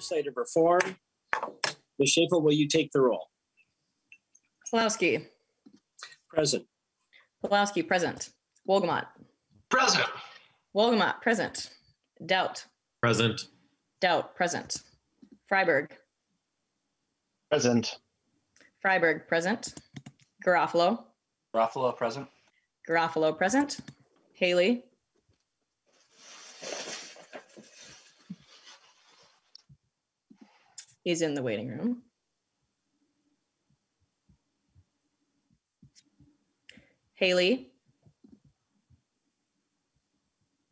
legislative reform. Ms. Schaefer, will you take the roll? Kowalski. Present. Kowalski, present. Wolgamot. Present. Wolgamot, present. Doubt. Present. Doubt, present. Freiberg. Present. Freiberg, present. Garofalo. Garofalo, present. Garofalo, present. Haley. He's in the waiting room. Haley.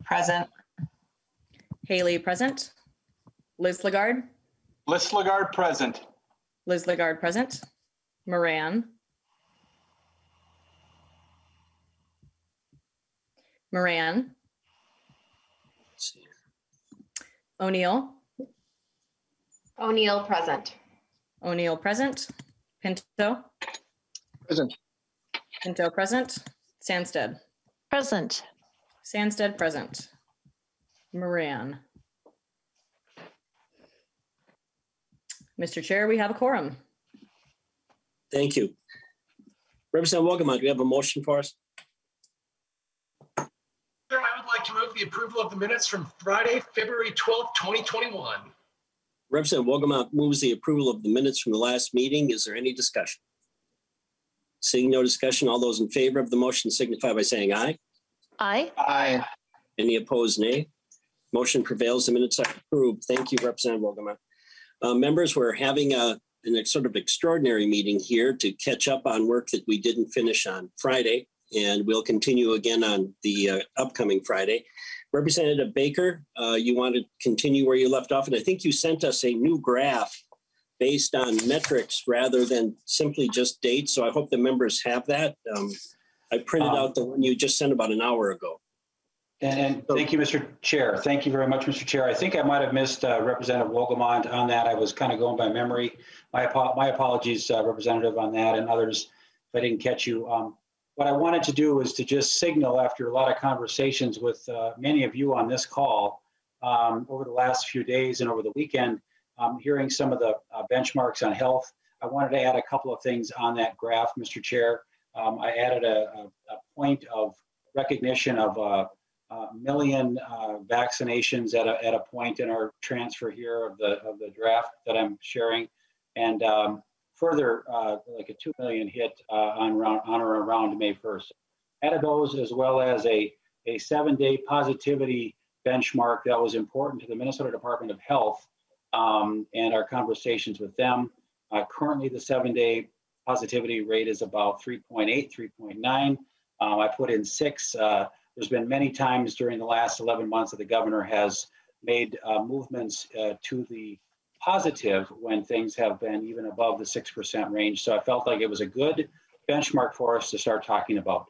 Present. Haley, present. Liz Lagarde. Liz Lagarde, present. Liz Lagarde, present. Moran. Moran. O'Neill. O'Neill, present. O'Neill, present. Pinto. Present. Pinto, present. Sandstede. Present. Sandstede, present. Moran. Mr. Chair, we have a quorum. Thank you. Representative Wogaman, do you have a motion for us? Sir, I would like to move the approval of the minutes from Friday, February 12th, 2021. Representative Wogaman moves the approval of the minutes from the last meeting. Is there any discussion? Seeing no discussion, all those in favor of the motion signify by saying aye. Aye. Aye. Any opposed, nay? Motion prevails. The minutes are approved. Thank you, Representative Wogaman. Members, we're having a sort of extraordinary meeting here to catch up on work that we didn't finish on Friday, and we'll continue again on the upcoming Friday. Representative Baker, you want to continue where you left off, and I think you sent us a new graph based on metrics rather than simply just dates, so I hope the members have that. I printed out the one you just sent about an hour ago. And thank you, Mr. Chair. Thank you very much, Mr. Chair. I think I might have missed Representative Wolgamond on that. I was kind of going by memory. My apologies, Representative, on that and others, if I didn't catch you. What I wanted to do was to just signal after a lot of conversations with many of you on this call over the last few days and over the weekend, hearing some of the benchmarks on health. I wanted to add a couple of things on that graph, Mr. Chair. I added a point of recognition of million vaccinations at a point in our transfer here of the draft that I'm sharing, and further like a 2 million hit on or around May 1st. Added those as well as a 7-day positivity benchmark that was important to the Minnesota Department of Health and our conversations with them. Currently, the 7-day positivity rate is about 3.8, 3.9. I put in 6. There's been many times during the last 11 months that the governor has made movements to the positive when things have been even above the 6% range. So I felt like it was a good benchmark for us to start talking about.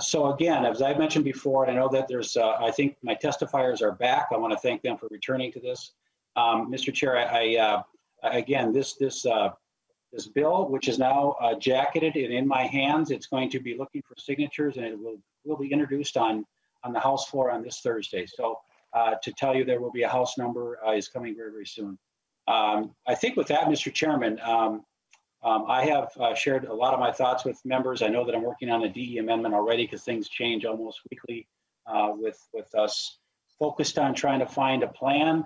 So again, as I mentioned before, and I know that there's, I think my testifiers are back. I want to thank them for returning to this. Mr. Chair, again, this bill, which is now jacketed and in my hands, it's going to be looking for signatures, and it will be introduced on the House floor on this Thursday. So to tell you there will be a House number is coming very, very soon. I think with that, Mr. Chairman, I have shared a lot of my thoughts with members. I know that I'm working on a DE amendment already because things change almost weekly with us focused on trying to find a plan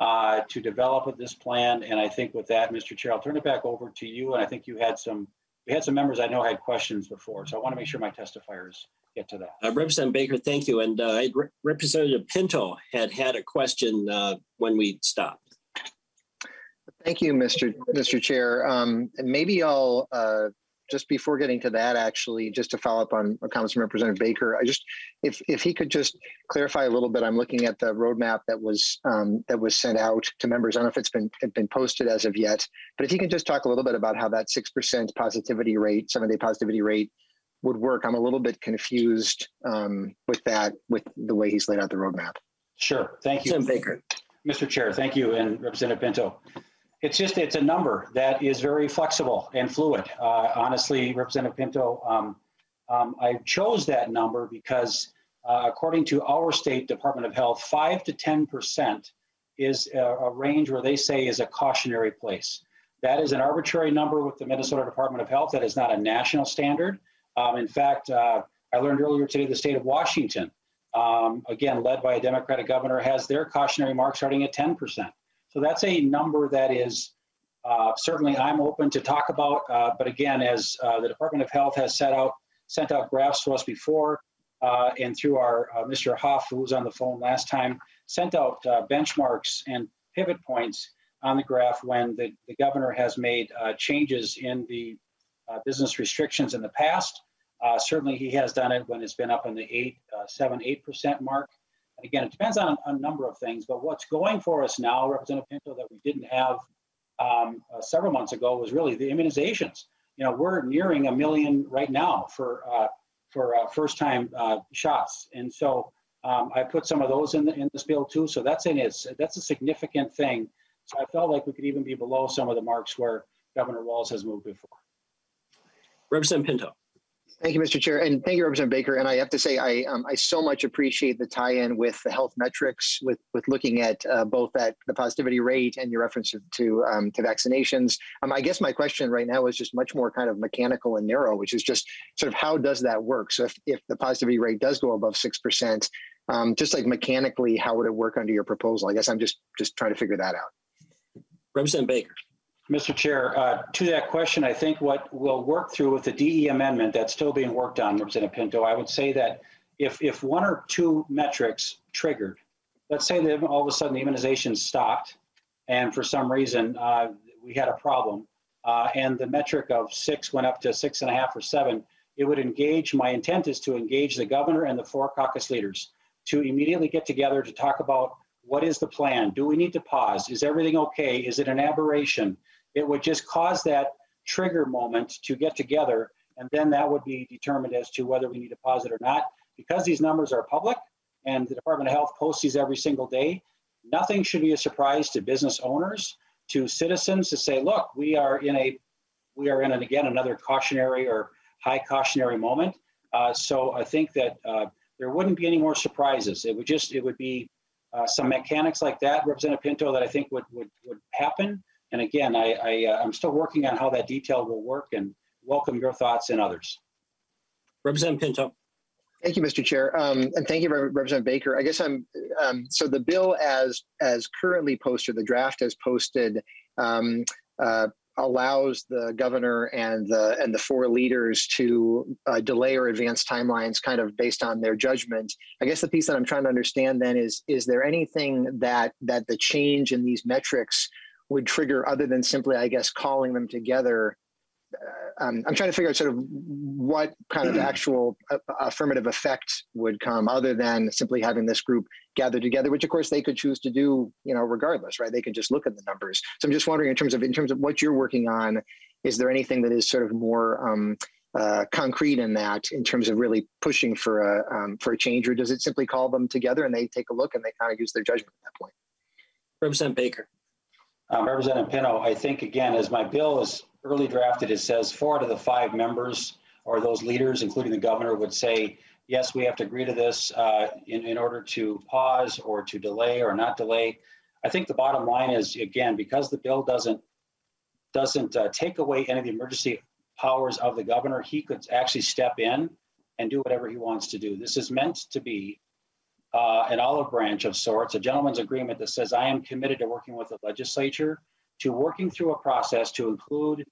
to develop this plan. And I think with that, Mr. Chair, I'll turn it back over to you. And I think you had we had some members I know had questions before. So I want to make sure my testifiers get to that. Representative Baker, thank you. And Representative Pinto had a question when we stopped. Thank you, Mr. Chair. Maybe I'll, just before getting to that, actually, just to follow up on comments from Representative Baker, I just, if he could just clarify a little bit, I'm looking at the roadmap that was sent out to members. I don't know if it's been posted as of yet, but if you can just talk a little bit about how that 6% positivity rate, 7-day positivity rate would work. I'm a little bit confused with the way he's laid out the roadmap. Sure, thank you. Baker. Mr. Chair, thank you, and Representative Pinto. It's a number that is very flexible and fluid. Honestly, Representative Pinto, I chose that number because according to our state Department of Health, 5 to 10% is a range where they say is a cautionary place. That is an arbitrary number with the Minnesota Department of Health. That is not a national standard. In fact, I learned earlier today the state of Washington, again, led by a Democratic governor, has their cautionary mark starting at 10%. So that's a number that is certainly I'm open to talk about. But again, as the Department of Health has sent out graphs to us before, and through our Mr. Hoff, who was on the phone last time, sent out benchmarks and pivot points on the graph when the governor has made changes in the business restrictions in the past. Certainly he has done it when it's been up in the 7-8% mark. And again, it depends on a number of things, but what's going for us now, Representative Pinto, that we didn't have several months ago was really the immunizations. You know, we're nearing 1 million right now for first-time shots. And so I put some of those in this bill too. So that's a significant thing. So I felt like we could even be below some of the marks where Governor Walz has moved before. Representative Pinto. Thank you, Mr. Chair, and thank you, Representative Baker. And I have to say, I so much appreciate the tie-in with the health metrics, with looking at both that the positivity rate and your reference to vaccinations. I guess my question right now is just much more kind of mechanical and narrow, which is just sort of how does that work? So if the positivity rate does go above 6%, just like mechanically, how would it work under your proposal? I guess I'm just trying to figure that out. Representative Baker. Mr. Chair, to that question, I think what we'll work through with the DE amendment that's still being worked on, Representative Pinto, I would say that if one or two metrics triggered, let's say that all of a sudden the immunization stopped and for some reason we had a problem and the metric of 6 went up to 6.5 or 7, it would engage, my intent is to engage the governor and the 4 caucus leaders to immediately get together to talk about what is the plan? Do we need to pause? Is everything okay? Is it an aberration? It would just cause that trigger moment to get together, and then that would be determined as to whether we need to pause it or not. Because these numbers are public and the Department of Health posts these every single day, nothing should be a surprise to business owners, to citizens, to say, look, we are in again, another cautionary or high cautionary moment. So I think that there wouldn't be any more surprises. It would be some mechanics like that, Representative Pinto, that I think would happen. And again, I'm still working on how that detail will work and welcome your thoughts and others. Representative Pinto. Thank you, Mr. Chair. And thank you, Representative Baker. I guess I'm, so the bill as currently posted, the draft as posted, allows the governor and the 4 leaders to delay or advance timelines kind of based on their judgment. I guess the piece that I'm trying to understand then is there anything that the change in these metrics would trigger other than simply, I guess, calling them together? I'm trying to figure out sort of what kind of actual affirmative effect would come other than simply having this group gather together, which of course they could choose to do, you know, regardless, right? They could just look at the numbers. So I'm just wondering in terms of what you're working on, is there anything that is sort of more concrete in that in terms of really pushing for a change, or does it simply call them together and they take a look and they kind of use their judgment at that point? Representative Baker. Representative Pinto, I think, again, as my bill is early drafted, it says 4 out of the 5 members or those leaders, including the governor, would say, yes, we have to agree to this in order to pause or to delay or not delay. I think the bottom line is, again, because the bill doesn't take away any of the emergency powers of the governor, he could actually step in and do whatever he wants to do. This is meant to be an olive branch of sorts, a gentleman's agreement that says I am committed to working with the legislature, to working through a process to include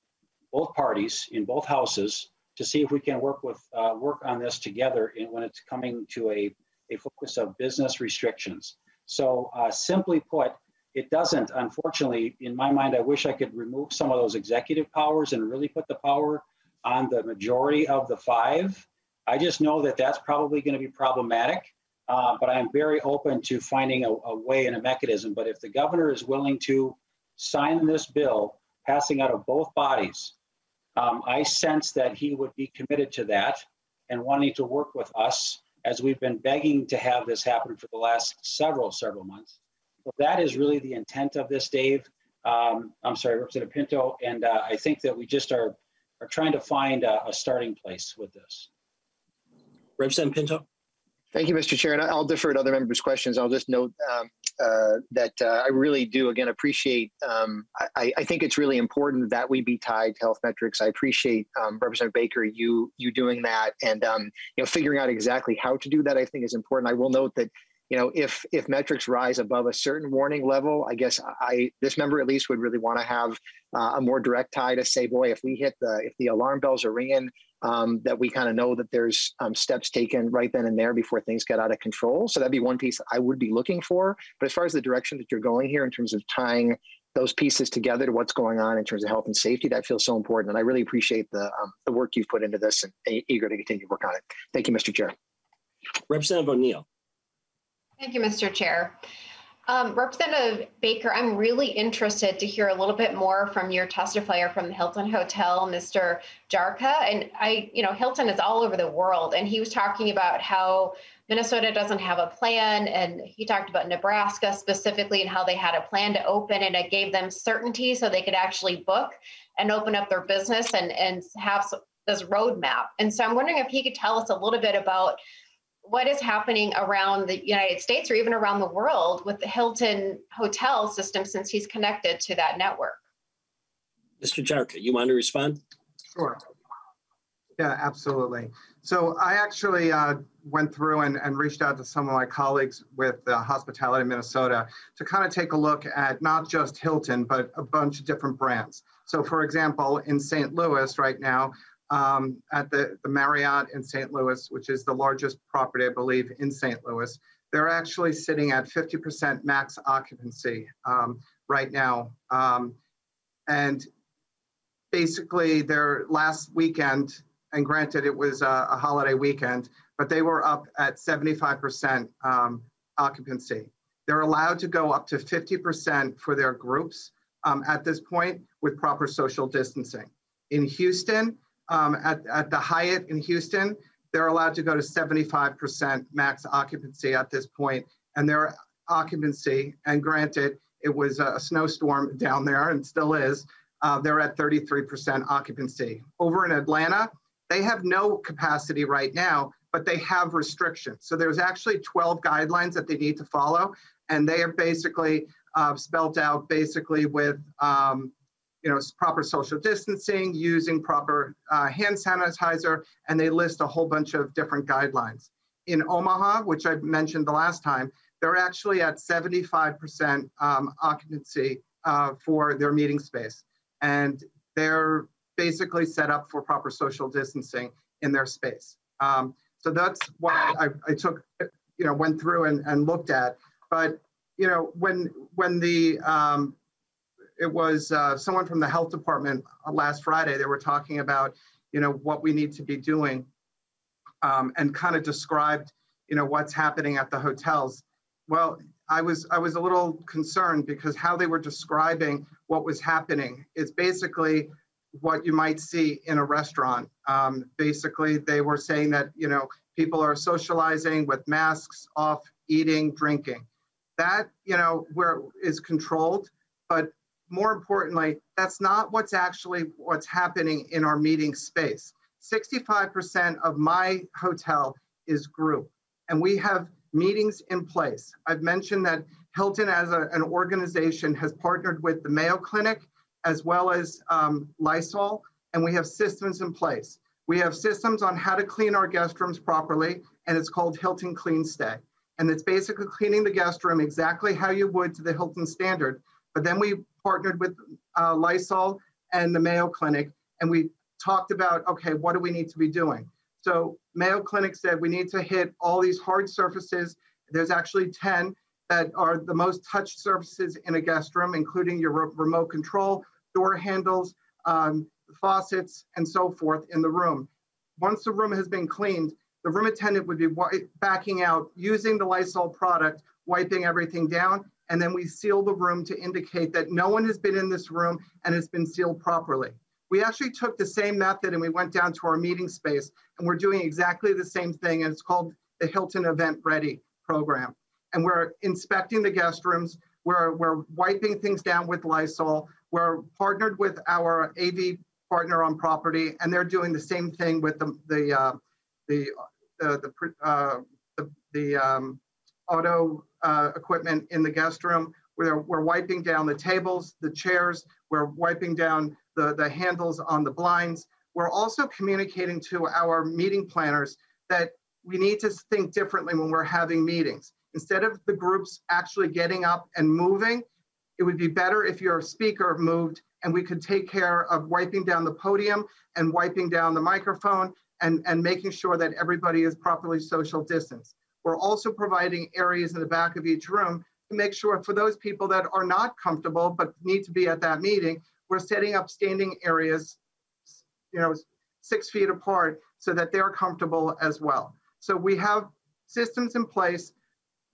both parties in both houses to see if we can work on this together when it's coming to a focus of business restrictions. So simply put, it doesn't, unfortunately, in my mind, I wish I could remove some of those executive powers and really put the power on the majority of the 5. I just know that that's probably going to be problematic. But I am very open to finding a way and a mechanism. But if the governor is willing to sign this bill, passing out of both bodies, I sense that he would be committed to that and wanting to work with us as we've been begging to have this happen for the last several months. So that is really the intent of this, Dave. I'm sorry, Representative Pinto. And I think that we just are trying to find a starting place with this. Representative Pinto. Thank you, Mr. Chair, and I'll defer to other members' questions. I'll just note that I really do, again, appreciate. I think it's really important that we be tied to health metrics. I appreciate Representative Baker, you doing that, and figuring out exactly how to do that, I think, is important. I will note that, if metrics rise above a certain warning level, I guess this member at least would really want to have a more direct tie to say, boy, if the alarm bells are ringing, that we kind of know that there's steps taken right then and there before things get out of control. So that'd be one piece I would be looking for. But as far as the direction that you're going here in terms of tying those pieces together to what's going on in terms of health and safety, that feels so important. And I really appreciate the work you've put into this, and eager to continue to work on it. Thank you, Mr. Chair. Representative O'Neill. Thank you, Mr. Chair. Representative Baker, I'm really interested to hear a little bit more from your testifier from the Hilton Hotel, Mr. Jarka. And Hilton is all over the world, and he was talking about how Minnesota doesn't have a plan, and he talked about Nebraska specifically and how they had a plan to open, and it gave them certainty so they could actually book and open up their business and have this roadmap. And so I'm wondering if he could tell us a little bit about what is happening around the United States or even around the world with the Hilton hotel system, since he's connected to that network. Mr. Jarka, you want to respond? Sure. Yeah, absolutely. So I actually went through and reached out to some of my colleagues with Hospitality Minnesota to kind of take a look at not just Hilton, but a bunch of different brands. So for example, in St. Louis right now, at the Marriott in St. Louis, which is the largest property, I believe, in St. Louis, they're actually sitting at 50% max occupancy right now. And basically their last weekend, and granted it was a holiday weekend, but they were up at 75% occupancy. They're allowed to go up to 50% for their groups at this point with proper social distancing. In Houston, at the Hyatt in Houston, they're allowed to go to 75% max occupancy at this point, and their occupancy, and granted, it was a snowstorm down there and still is, they're at 33% occupancy. Over in Atlanta, they have no capacity right now, but they have restrictions. So there's actually 12 guidelines that they need to follow, and they are basically spelled out basically with proper social distancing, using proper hand sanitizer, and they list a whole bunch of different guidelines. In Omaha, which I mentioned the last time, they're actually at 75% occupancy for their meeting space. And they're basically set up for proper social distancing in their space. So that's why I took, went through and looked at. But, when the, it was someone from the health department last Friday, they were talking about, what we need to be doing and kind of described, what's happening at the hotels. Well, I was a little concerned because how they were describing what was happening is basically what you might see in a restaurant. Basically, they were saying that, people are socializing with masks off, eating, drinking. That, where is controlled, but more importantly, that's not what's happening in our meeting space. 65% of my hotel is group, and we have meetings in place. I've mentioned that Hilton as an organization has partnered with the Mayo Clinic as well as Lysol, and we have systems in place. We have systems on how to clean our guest rooms properly, and it's called Hilton Clean Stay. And it's basically cleaning the guest room exactly how you would to the Hilton standard, but then we partnered with Lysol and the Mayo Clinic, and we talked about, okay, what do we need to be doing? So Mayo Clinic said we need to hit all these hard surfaces. There's actually 10 that are the most touched surfaces in a guest room, including your remote control, door handles, faucets, and so forth in the room. Once the room has been cleaned, the room attendant would be backing out, using the Lysol product, wiping everything down, and then we seal the room to indicate that no one has been in this room and it's been sealed properly. We actually took the same method and we went down to our meeting space, and we're doing exactly the same thing, and it's called the Hilton Event Ready Program. And we're inspecting the guest rooms, we're wiping things down with Lysol, we're partnered with our AV partner on property, and they're doing the same thing with the auto equipment in the guest room. We're wiping down the tables, the chairs. We're wiping down the handles on the blinds. We're also communicating to our meeting planners that we need to think differently when we're having meetings. Instead of the groups actually getting up and moving, it would be better if your speaker moved and we could take care of wiping down the podium and wiping down the microphone and making sure that everybody is properly social distanced. We're also providing areas in the back of each room to make sure for those people that are not comfortable but need to be at that meeting, we're setting up standing areas, 6 feet apart so that they're comfortable as well. So we have systems in place.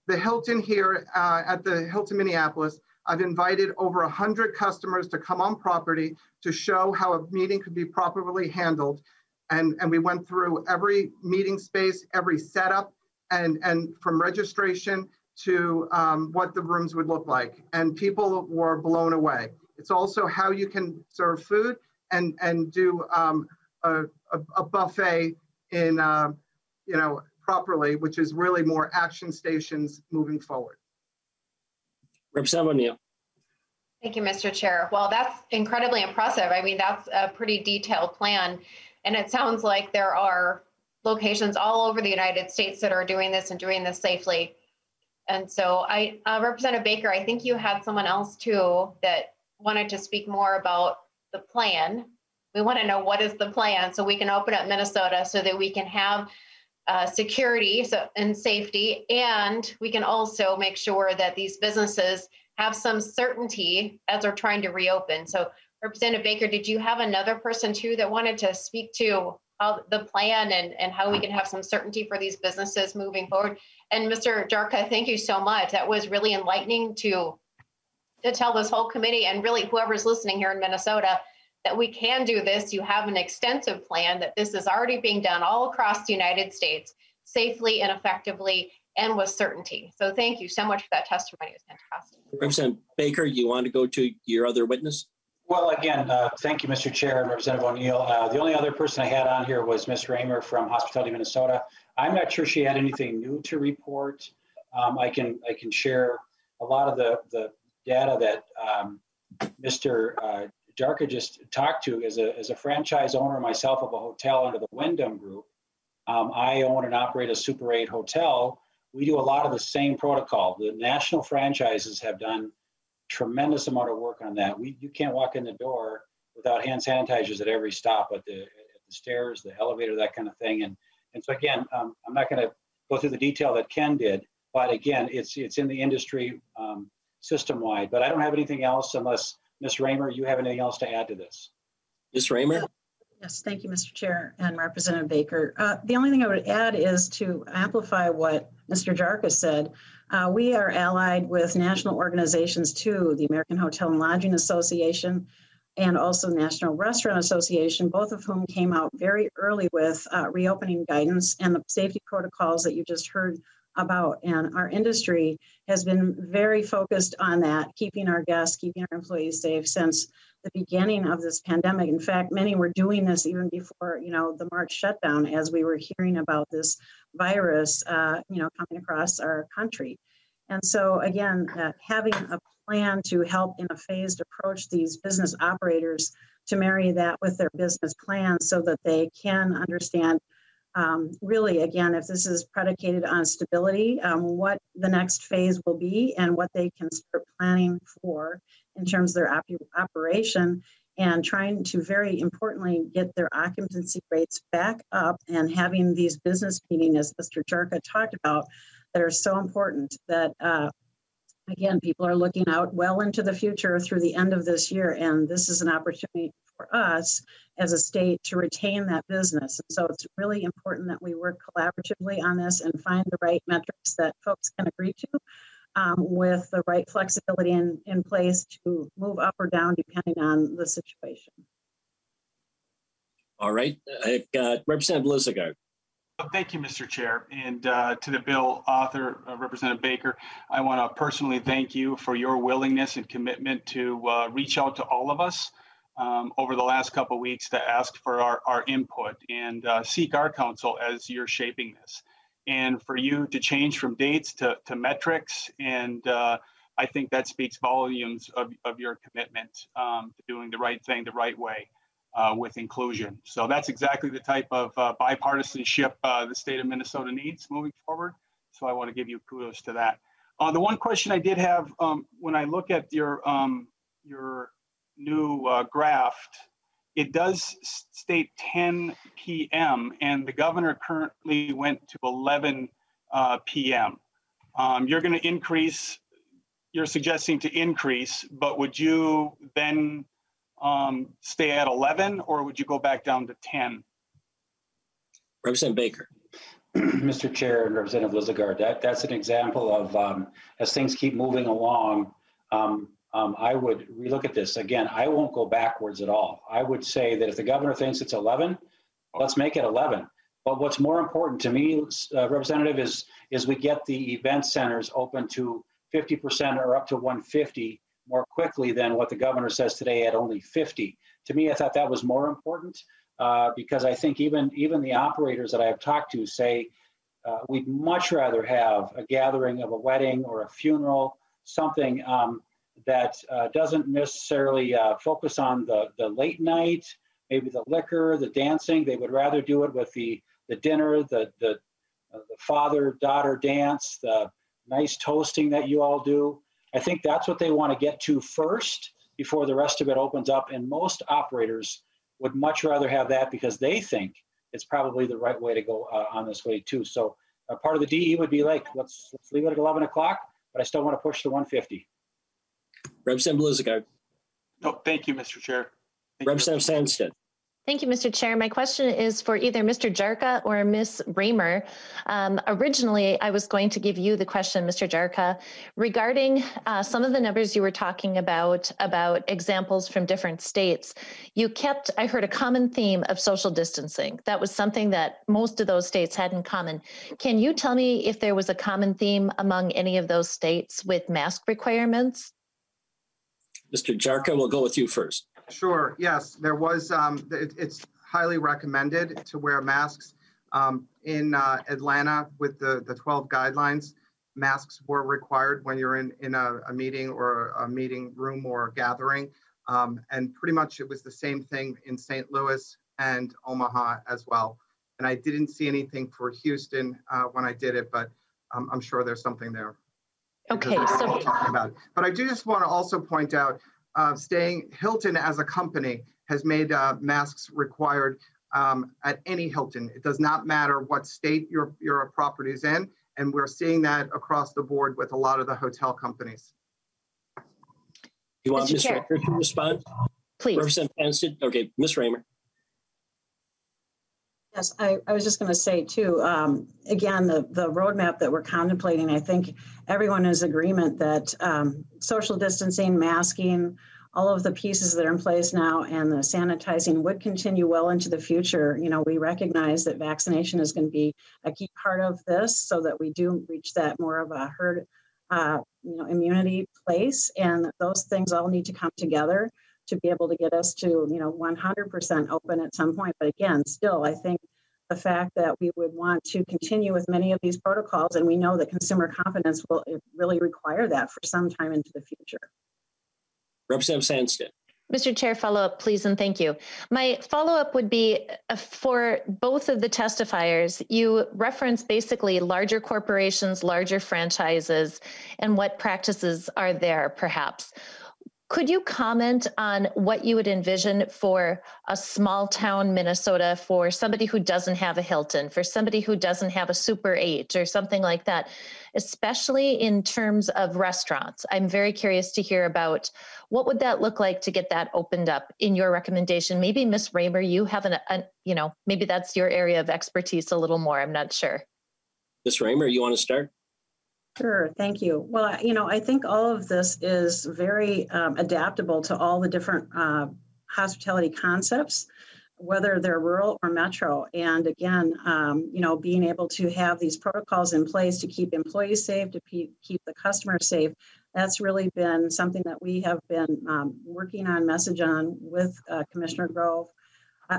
The Hilton here at the Hilton Minneapolis, I've invited over 100 customers to come on property to show how a meeting could be properly handled. And we went through every meeting space, every setup, and from registration to what the rooms would look like. And people were blown away. It's also how you can serve food and do a buffet in, properly, which is really more action stations moving forward. Representative O'Neill. Thank you, Mr. Chair. Well, that's incredibly impressive. I mean, that's a pretty detailed plan. And it sounds like there are locations all over the United States that are doing this and doing this safely. And so I, Representative Baker, I think you had someone else too that wanted to speak more about the plan. We want to know what is the plan so we can open up Minnesota so that we can have security and safety, and we can also make sure that these businesses have some certainty as they're trying to reopen. So Representative Baker, did you have another person too that wanted to speak to how the plan and how we can have some certainty for these businesses moving forward? And Mr. Jarka, thank you so much. That was really enlightening to tell this whole committee and really whoever's listening here in Minnesota that we can do this. You have an extensive plan, that this is already being done all across the United States safely and effectively and with certainty. So thank you so much for that testimony. It was fantastic. Representative Baker, you want to go to your other witness? Well, again, thank you, Mr. Chair and Representative O'Neill. The only other person I had on here was Ms. Raymer from Hospitality Minnesota. I'm not sure she had anything new to report. I can share a lot of the data that Mr. Jarka just talked to. As a franchise owner myself of a hotel under the Wyndham Group, I own and operate a Super 8 hotel. We do a lot of the same protocol. The national franchises have done tremendous amount of work on that. You can't walk in the door without hand sanitizers at every stop, at the stairs, the elevator, that kind of thing. And so again, I'm not going to go through the detail that Ken did, but again, it's in the industry system-wide. But I don't have anything else unless Ms. Raymer, you have anything else to add to this? Ms. Raymer? Yes, thank you, Mr. Chair and Representative Baker. The only thing I would add is to amplify what Mr. Jarka said. We are allied with national organizations too, the American Hotel and Lodging Association and also the National Restaurant Association, both of whom came out very early with reopening guidance and the safety protocols that you just heard about. And our industry has been very focused on that, keeping our guests, keeping our employees safe since the beginning of this pandemic. In fact, many were doing this even before, the March shutdown, as we were hearing about this virus, coming across our country. And so again, having a plan to help in a phased approach these business operators to marry that with their business plan so that they can understand really, again, if this is predicated on stability, what the next phase will be and what they can start planning for in terms of their operation, and trying to, very importantly, get their occupancy rates back up, and having these business meetings, as Mr. Jarka talked about, that are so important that, again, people are looking out well into the future through the end of this year, and this is an opportunity for us as a state to retain that business. And so it's really important that we work collaboratively on this and find the right metrics that folks can agree to, with the right flexibility in place to move up or down depending on the situation. All right, I've got Representative Lislegard. Thank you, Mr. Chair, and to the bill author, Representative Baker, I want to personally thank you for your willingness and commitment to reach out to all of us over the last couple of weeks to ask for our input and seek our counsel as you're shaping this. and for you to change from dates to metrics. And I think that speaks volumes of your commitment to doing the right thing the right way with inclusion. So that's exactly the type of bipartisanship the state of Minnesota needs moving forward. So I want to give you kudos to that. The one question I did have when I look at your new graft, it does state 10 p.m. and the governor currently went to 11 p.m. You're going to increase, you're suggesting to increase, but would you then stay at 11 or would you go back down to 10? Representative Baker. Mr. Chair and Representative Lislegard, that's an example of as things keep moving along, I would relook at this. Again, I won't go backwards at all. I would say that if the governor thinks it's 11, let's make it 11. But what's more important to me, Representative, is we get the event centers open to 50% or up to 150 more quickly than what the governor says today at only 50. To me, I thought that was more important. Because I think even the operators that I've talked to say we'd much rather have a gathering of a wedding or a funeral, something that doesn't necessarily focus on the late night, maybe the liquor, the dancing. They would rather do it with the dinner, the father-daughter dance, the nice toasting that you all do. I think that's what they want to get to first before the rest of it opens up, and most operators would much rather have that because they think it's probably the right way to go on this way too. So part of the DE would be like, let's leave it at 11 o'clock, but I still want to push to 150. Representative Lislegard. No, thank you, Mr. Chair. Representative Sandstede. Thank you, Mr. Chair. My question is for either Mr. Jarka or Ms. Raymer. Originally, I was going to give you the question, Mr. Jarka, regarding some of the numbers you were talking about examples from different states. I heard a common theme of social distancing. That was something that most of those states had in common. Can you tell me if there was a common theme among any of those states with mask requirements? Mr. Jarka, we'll go with you first. Sure, yes, there was, it's highly recommended to wear masks. In Atlanta with the 12 guidelines, masks were required when you're in a meeting or a meeting room or a gathering. And pretty much it was the same thing in St. Louis and Omaha as well. And I didn't see anything for Houston when I did it, but I'm sure there's something there. Okay, so talking about it. But I do just want to also point out Hilton as a company has made masks required at any Hilton. It does not matter what state your property is in, and we're seeing that across the board with a lot of the hotel companies. You want Ms. Raymer to respond? Please. Representative Hanson. Okay, Ms. Raymer. Yes, I was just going to say too, again, the roadmap that we're contemplating, I think everyone is in agreement that social distancing, masking, all of the pieces that are in place now and the sanitizing would continue well into the future. You know, we recognize that vaccination is going to be a key part of this so that we do reach that more of a herd immunity place, and those things all need to come together to be able to get us to 100% open at some point. But again, still, I think the fact that we would want to continue with many of these protocols, and we know that consumer confidence will really require that for some time into the future. Representative Sandstede. Mr. Chair, follow up, please, and thank you. My follow up would be for both of the testifiers. You reference basically larger corporations, larger franchises, and what practices are there, perhaps. Could you comment on what you would envision for a small town Minnesota, for somebody who doesn't have a Hilton, for somebody who doesn't have a Super 8 or something like that, especially in terms of restaurants? I'm very curious to hear about what would that look like to get that opened up in your recommendation. Maybe Ms. Raymer, you have maybe that's your area of expertise a little more. I'm not sure. Ms. Raymer, you want to start? Sure, thank you. Well, I think all of this is very adaptable to all the different hospitality concepts, whether they're rural or metro. And again, being able to have these protocols in place to keep employees safe, to keep the customer safe, that's really been something that we have been working on, message on with Commissioner Grove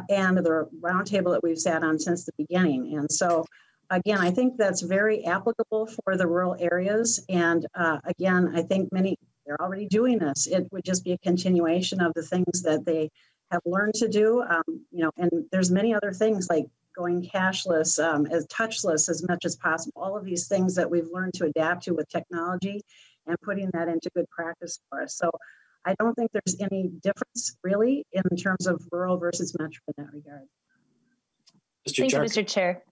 and the roundtable that we've sat on since the beginning. And so again, I think that's very applicable for the rural areas. And again, I think many, they're already doing this. It would just be a continuation of the things that they have learned to do, you know, and there's many other things like going cashless, as touchless as much as possible, all of these things that we've learned to adapt to with technology and putting that into good practice for us. So I don't think there's any difference really in terms of rural versus metro in that regard. Thank you, Mr. Chair.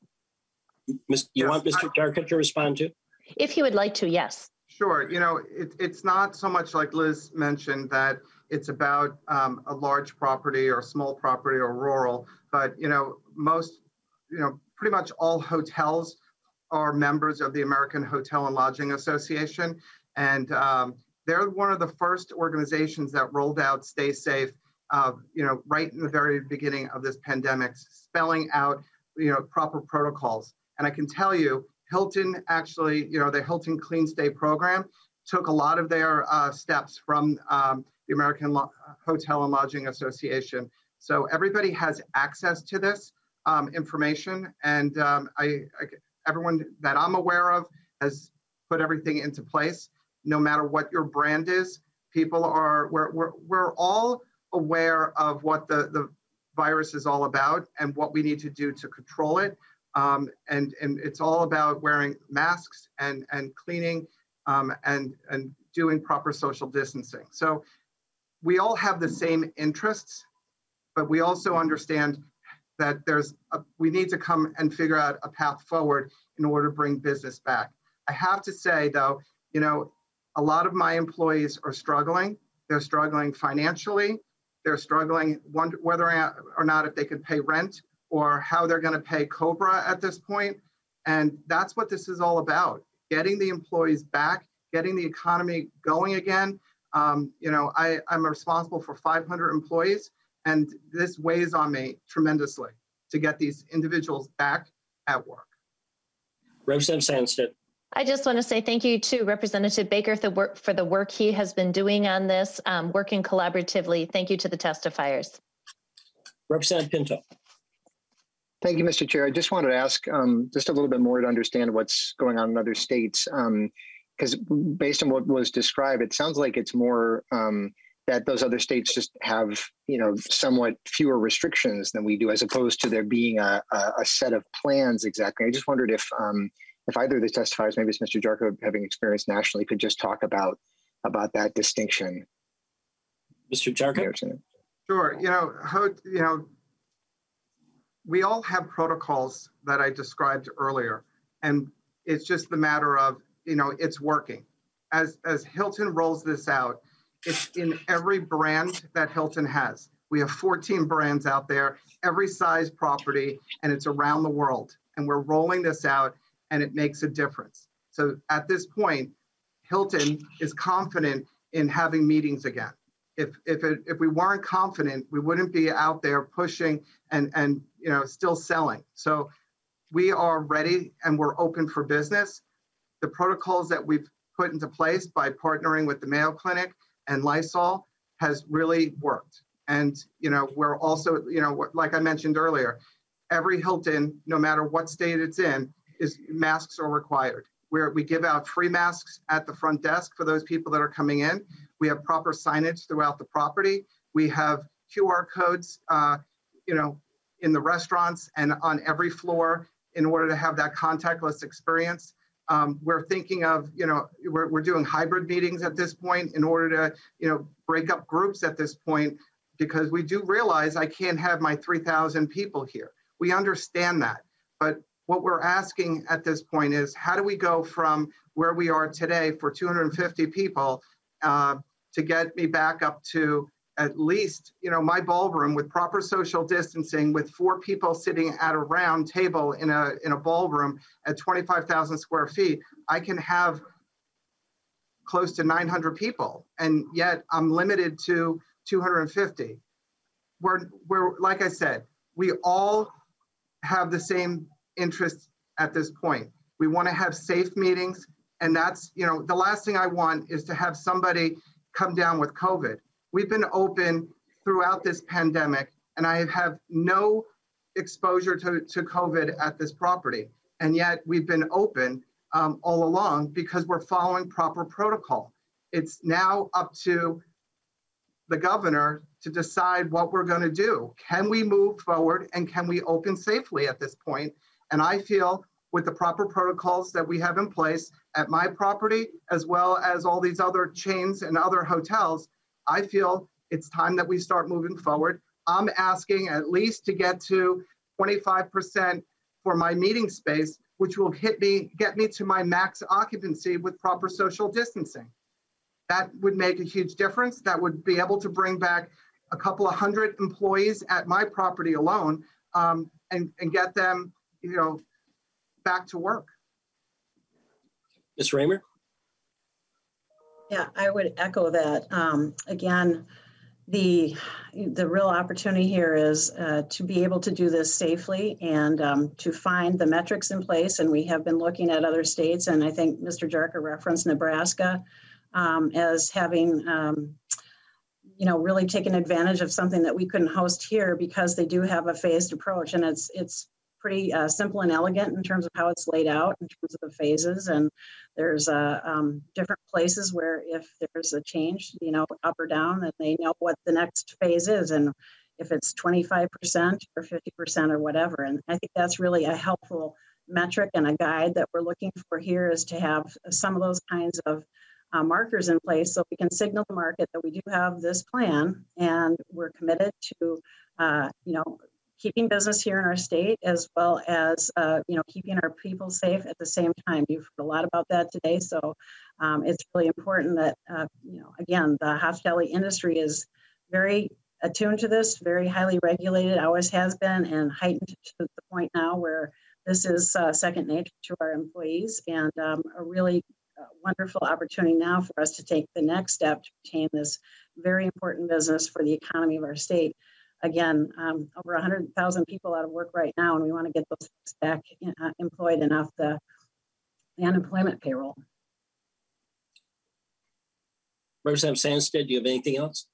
You want Mr. Jarka to respond to? If he would like to, yes. Sure. You know, it's not so much like Liz mentioned that it's about a large property or small property or rural, but, you know, most, you know, pretty much all hotels are members of the American Hotel and Lodging Association. And they're one of the first organizations that rolled out Stay Safe, you know, right in the very beginning of this pandemic, spelling out, you know, proper protocols. And I can tell you, Hilton actually, you know, the Hilton Clean Stay program took a lot of their steps from the American Hotel and Lodging Association. So everybody has access to this information, and everyone that I'm aware of has put everything into place. No matter what your brand is, people are, we're all aware of what the virus is all about and what we need to do to control it. And it's all about wearing masks and cleaning and doing proper social distancing. So we all have the same interests, but we also understand that there's we need to come and figure out a path forward in order to bring business back. I have to say though, you know, a lot of my employees are struggling. They're struggling financially. They're struggling whether or not if they can pay rent, or how they're going to pay COBRA at this point. And that's what this is all about, getting the employees back, getting the economy going again. You know, I'm responsible for 500 employees, and this weighs on me tremendously to get these individuals back at work. Representative Sandstede. I just want to say thank you to Representative Baker for the work he has been doing on this, working collaboratively. Thank you to the testifiers. Representative Pinto. Thank you, Mr. Chair. I just wanted to ask just a little bit more to understand what's going on in other states, because based on what was described, it sounds like it's more that those other states just have, you know, somewhat fewer restrictions than we do, as opposed to there being a set of plans exactly. I just wondered if either of the testifiers, maybe it's Mr. Jarka, having experience nationally, could just talk about that distinction. Mr. Jarka. Sure. You know, we all have protocols that I described earlier, and it's just the matter of, you know, it's working. As Hilton rolls this out, it's in every brand that Hilton has. We have 14 brands out there, every size property, and it's around the world. And we're rolling this out, and it makes a difference. So at this point, Hilton is confident in having meetings again. If we weren't confident, we wouldn't be out there pushing and you know, still selling. So we are ready and we're open for business. The protocols that we've put into place by partnering with the Mayo Clinic and Lysol has really worked. And you know, we're also, you know, like I mentioned earlier, every Hilton, no matter what state it's in, masks are required. We give out free masks at the front desk for those people that are coming in. We have proper signage throughout the property. We have QR codes, you know, in the restaurants and on every floor in order to have that contactless experience. We're thinking of, you know, we're doing hybrid meetings at this point in order to, you know, break up groups at this point, because we do realize I can't have my 3,000 people here. We understand that. But what we're asking at this point is, how do we go from where we are today for 250 people to get me back up to at least, you know, my ballroom with proper social distancing, with 4 people sitting at a round table in a ballroom at 25,000 square feet, I can have close to 900 people, and yet I'm limited to 250. We're like I said, we all have the same interests at this point. We want to have safe meetings. And that's, you know, the last thing I want is to have somebody come down with COVID. We've been open throughout this pandemic, and I have no exposure to COVID at this property. And yet we've been open all along because we're following proper protocol. It's now up to the governor to decide what we're going to do. Can we move forward and can we open safely at this point? And I feel with the proper protocols that we have in place at my property, as well as all these other chains and other hotels, I feel it's time that we start moving forward. I'm asking at least to get to 25% for my meeting space, which will get me to my max occupancy with proper social distancing. That would make a huge difference. That would be able to bring back a couple of hundred employees at my property alone and get them, you know, back to work. Ms. Raymer? Yeah, I would echo that. Again, the real opportunity here is to be able to do this safely and to find the metrics in place. And we have been looking at other states, and I think Mr. Jarka referenced Nebraska as having, you know, really taken advantage of something that we couldn't host here because they do have a phased approach, and it's pretty simple and elegant in terms of how it's laid out in terms of the phases. And there's different places where if there's a change, you know, up or down, then they know what the next phase is and if it's 25% or 50% or whatever. And I think that's really a helpful metric and a guide that we're looking for here, is to have some of those kinds of markers in place so we can signal the market that we do have this plan and we're committed to, you know, keeping business here in our state, as well as you know, keeping our people safe at the same time. You've heard a lot about that today, so it's really important that you know, again, the hospitality industry is very attuned to this, very highly regulated, always has been, and heightened to the point now where this is second nature to our employees, and a really wonderful opportunity now for us to take the next step to retain this very important business for the economy of our state. Again, over 100,000 people out of work right now, and we want to get those back employed and off the unemployment payroll. Representative Sandstede, do you have anything else?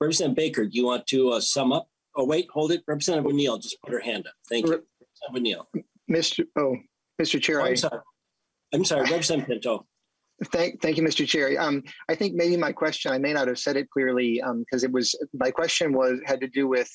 Representative Baker, do you want to sum up? Oh, wait, hold it. Representative O'Neill just put her hand up. Thank you. Representative O'Neill. Mr. Chair. Oh, I'm sorry, Representative Pinto. Thank you, Mr. Chair. I think maybe my question, I may not have said it clearly, because it was, my question had to do with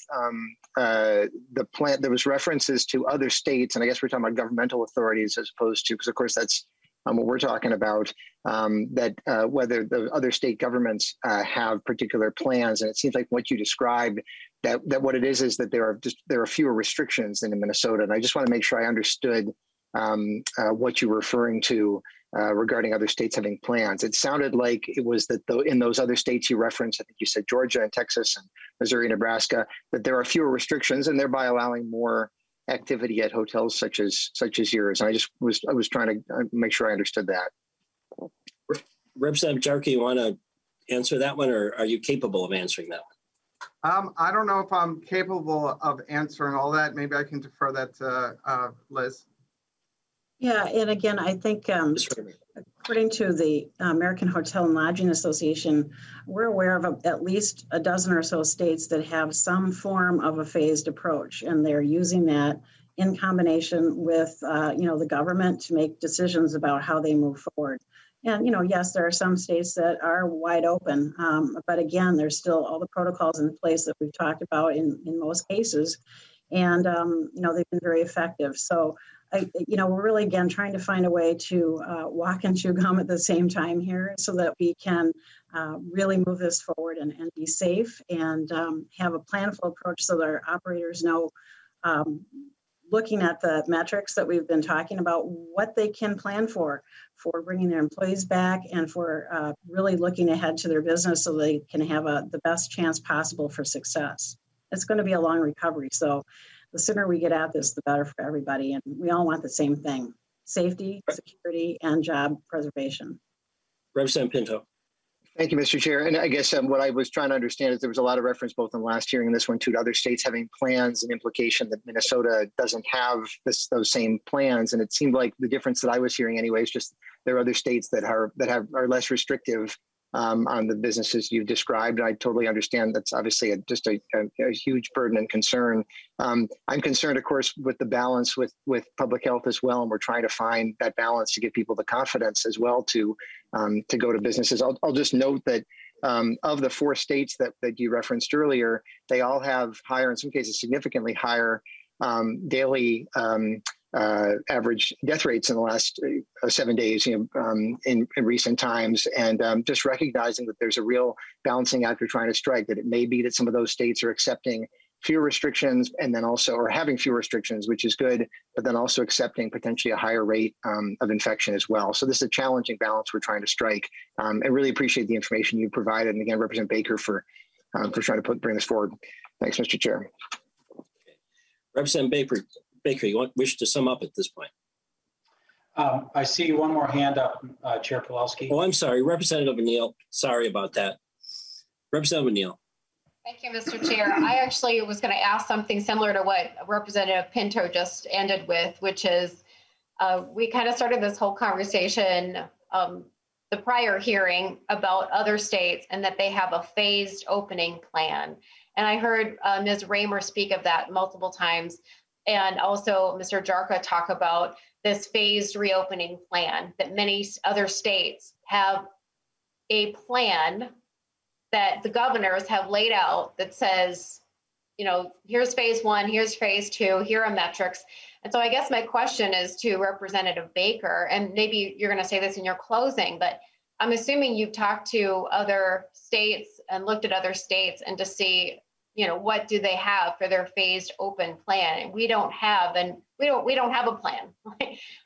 the plan. There was references to other states, and I guess we're talking about governmental authorities as opposed to, because of course that's what we're talking about, that whether the other state governments have particular plans. And it seems like what you described, that what it is that there are fewer restrictions than in Minnesota. And I just want to make sure I understood what you're referring to regarding other states having plans. It sounded like it was that in those other states you referenced, I think you said Georgia and Texas and Missouri, Nebraska, that there are fewer restrictions and thereby allowing more activity at hotels such as yours. And I was trying to make sure I understood that. Representative Jarka, you want to answer that one, or are you capable of answering that one? I don't know if I'm capable of answering all that. Maybe I can defer that to Liz. Yeah, and again, I think according to the American Hotel and Lodging Association, we're aware of at least a dozen or so states that have some form of a phased approach, and they're using that in combination with, you know, the government to make decisions about how they move forward. And, you know, yes, there are some states that are wide open, but again, there's still all the protocols in place that we've talked about in most cases, and, you know, they've been very effective. So, you know, we're really, again, trying to find a way to walk and chew gum at the same time here so that we can really move this forward and be safe and have a planful approach so that our operators know, looking at the metrics that we've been talking about, what they can plan for bringing their employees back and for really looking ahead to their business so they can have the best chance possible for success. It's going to be a long recovery, so the sooner we get at this, the better for everybody. And we all want the same thing: safety, security, and job preservation. Representative Pinto. Thank you, Mr. Chair. And I guess what I was trying to understand is there was a lot of reference both in the last hearing and this one too to other states having plans, and implication that Minnesota doesn't have those same plans. And it seemed like the difference that I was hearing anyway is just there are other states that are less restrictive on the businesses you've described. I totally understand that's obviously just a huge burden and concern. I'm concerned, of course, with the balance with public health as well, and we're trying to find that balance to give people the confidence as well to go to businesses. I'll just note that of the four states that you referenced earlier, they all have higher, in some cases significantly higher, daily average death rates in the last 7 days, in recent times. And just recognizing that there's a real balancing act we're trying to strike, that it may be that some of those states are accepting fewer restrictions and then also, or having fewer restrictions, which is good, but then also accepting potentially a higher rate of infection as well. So this is a challenging balance we're trying to strike. I really appreciate the information you provided. And again, Representative Baker for trying to bring this forward. Thanks, Mr. Chair. Okay. Representative Baker, you wish to sum up at this point? I see one more hand up, Chair Kowalski. Oh, I'm sorry, Representative O'Neill. Sorry about that. Representative O'Neill. Thank you, Mr. Chair. I actually was going to ask something similar to what Representative Pinto just ended with, which is we kind of started this whole conversation the prior hearing about other states and that they have a phased opening plan. And I heard Ms. Raymer speak of that multiple times. And also Mr. Jarka talk about this phased reopening plan, that many other states have a plan that the governors have laid out that says, you know, here's phase one, here's phase two, here are metrics. And so I guess my question is to Representative Baker, and maybe you're going to say this in your closing, but I'm assuming you've talked to other states and looked at other states and to see, you know, what do they have for their phased open plan? And we don't have, and we don't have a plan.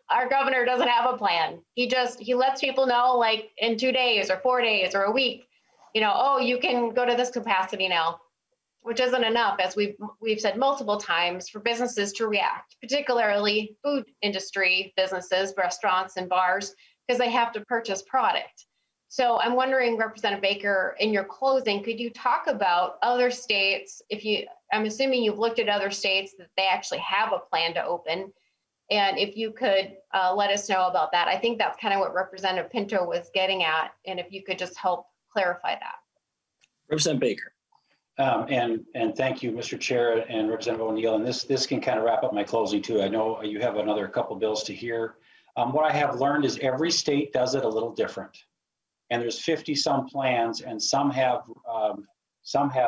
Our governor doesn't have a plan. He lets people know, like, in 2 days or 4 days or a week, you know, oh, you can go to this capacity now, which isn't enough, as we've said multiple times, for businesses to react, particularly food industry businesses, restaurants and bars, because they have to purchase product. So I'm wondering, Representative Baker, in your closing, could you talk about other states? I'm assuming you've looked at other states that they actually have a plan to open, and if you could let us know about that. I think that's kind of what Representative Pinto was getting at, and if you could just help clarify that. Representative Baker. And thank you, Mr. Chair and Representative O'Neill. And this can kind of wrap up my closing too. I know you have another couple bills to hear. What I have learned is every state does it a little different. And there's 50 some plans, and some have